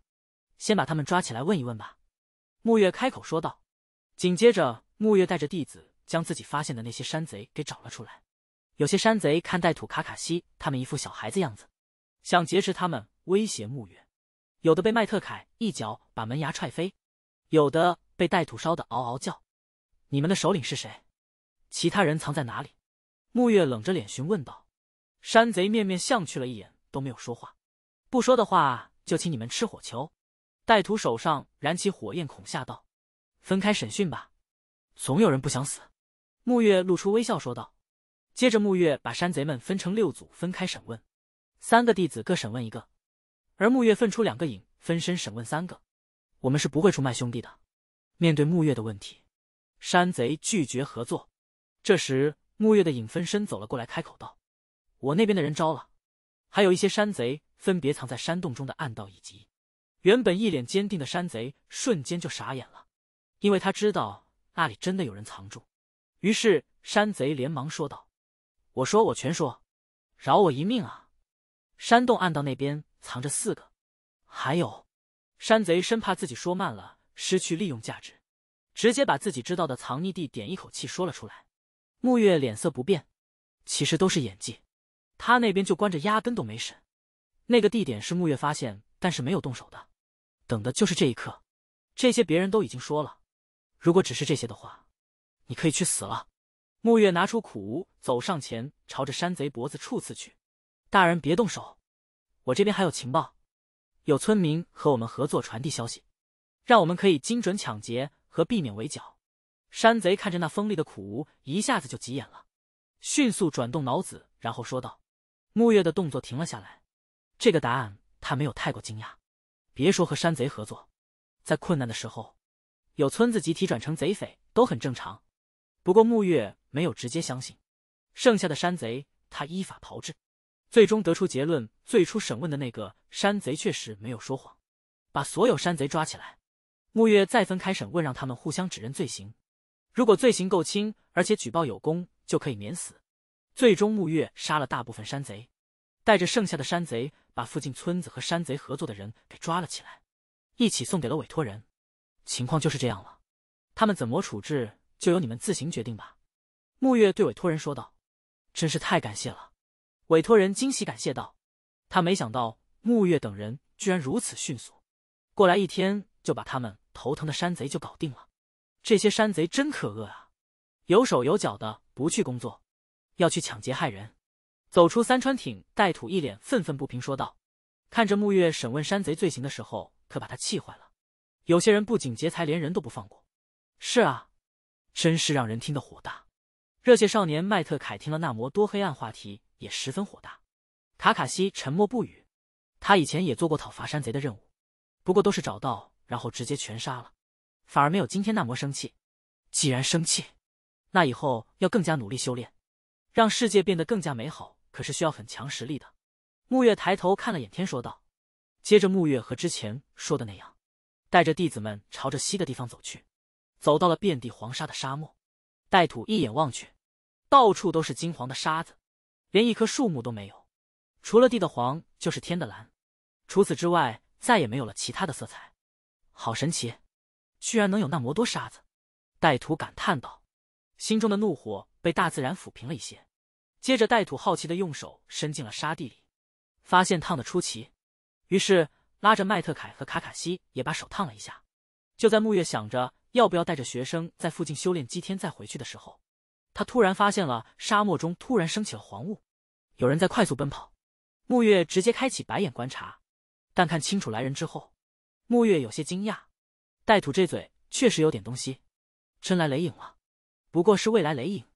先把他们抓起来问一问吧。木月开口说道。紧接着，木月带着弟子将自己发现的那些山贼给找了出来。有些山贼看带土卡卡西他们一副小孩子样子，想劫持他们，威胁木月。有的被麦特凯一脚把门牙踹飞，有的被带土烧得嗷嗷叫。你们的首领是谁？其他人藏在哪里？木月冷着脸询问道。山贼面面相觑了一眼，都没有说话。不说的话，就请你们吃火球。带土手上燃起火焰，恐吓道。分开审讯吧，总有人不想死。木月露出微笑说道。接着，木月把山贼们分成6组，分开审问，3个弟子各审问1个。而木月分出2个影，分身审问3个。我们是不会出卖兄弟的。面对木月的问题，山贼拒绝合作。这时，木月的影分身走了过来，开口道：“我那边的人招了，还有一些山贼分别藏在山洞中的暗道以及……”原本一脸坚定的山贼瞬间就傻眼了，因为他知道那里真的有人藏住。于是，山贼连忙说道：“我说，我全说，饶我一命啊！”山洞暗道那边藏着4个，还有山贼生怕自己说慢了失去利用价值，直接把自己知道的藏匿地点一口气说了出来。木月脸色不变，其实都是演技，他那边就关着压根都没审。那个地点是木月发现但是没有动手的，等的就是这一刻。这些别人都已经说了，如果只是这些的话，你可以去死了。木月拿出苦无，走上前朝着山贼脖子处刺去。大人别动手，我这边还有情报，有村民和我们合作传递消息，让我们可以精准抢劫和避免围剿。山贼看着那锋利的苦无，一下子就急眼了，迅速转动脑子，然后说道。木月的动作停了下来，这个答案他没有太过惊讶。别说和山贼合作，在困难的时候，有村子集体转成贼匪都很正常。不过木月没有直接相信，剩下的山贼他依法炮制。最终得出结论，最初审问的那个山贼确实没有说谎，把所有山贼抓起来。木月再分开审问，让他们互相指认罪行，如果罪行够轻，而且举报有功，就可以免死。最终木月杀了大部分山贼，带着剩下的山贼，把附近村子和山贼合作的人给抓了起来，一起送给了委托人。情况就是这样了，他们怎么处置，就由你们自行决定吧。沐月对委托人说道：“真是太感谢了。”委托人惊喜感谢道：“他没想到沐月等人居然如此迅速，过来一天就把他们头疼的山贼就搞定了。这些山贼真可恶啊，有手有脚的不去工作，要去抢劫害人。”走出三川町，带土一脸愤愤不平说道：“看着沐月审问山贼罪行的时候，可把他气坏了。有些人不仅劫财，连人都不放过。”“是啊，真是让人听得火大。”热血少年麦特凯听了那魔多黑暗话题，也十分火大。卡卡西沉默不语，他以前也做过讨伐山贼的任务，不过都是找到然后直接全杀了，反而没有今天那魔生气。既然生气，那以后要更加努力修炼，让世界变得更加美好。可是需要很强实力的。沐月抬头看了眼天说道。接着沐月和之前说的那样，带着弟子们朝着西的地方走去，走到了遍地黄沙的沙漠。带土一眼望去，到处都是金黄的沙子，连一棵树木都没有，除了地的黄就是天的蓝，除此之外再也没有了其他的色彩。好神奇，居然能有那么多沙子，带土感叹道，心中的怒火被大自然抚平了一些。接着带土好奇的用手伸进了沙地里，发现烫得出奇，于是拉着麦特凯和卡卡西也把手烫了一下。就在沐月想着要不要带着学生在附近修炼几天再回去的时候，他突然发现了沙漠中突然升起了黄雾，有人在快速奔跑。沐月直接开启白眼观察，但看清楚来人之后，沐月有些惊讶，带土这嘴确实有点东西，真来雷影了，不过是未来雷影。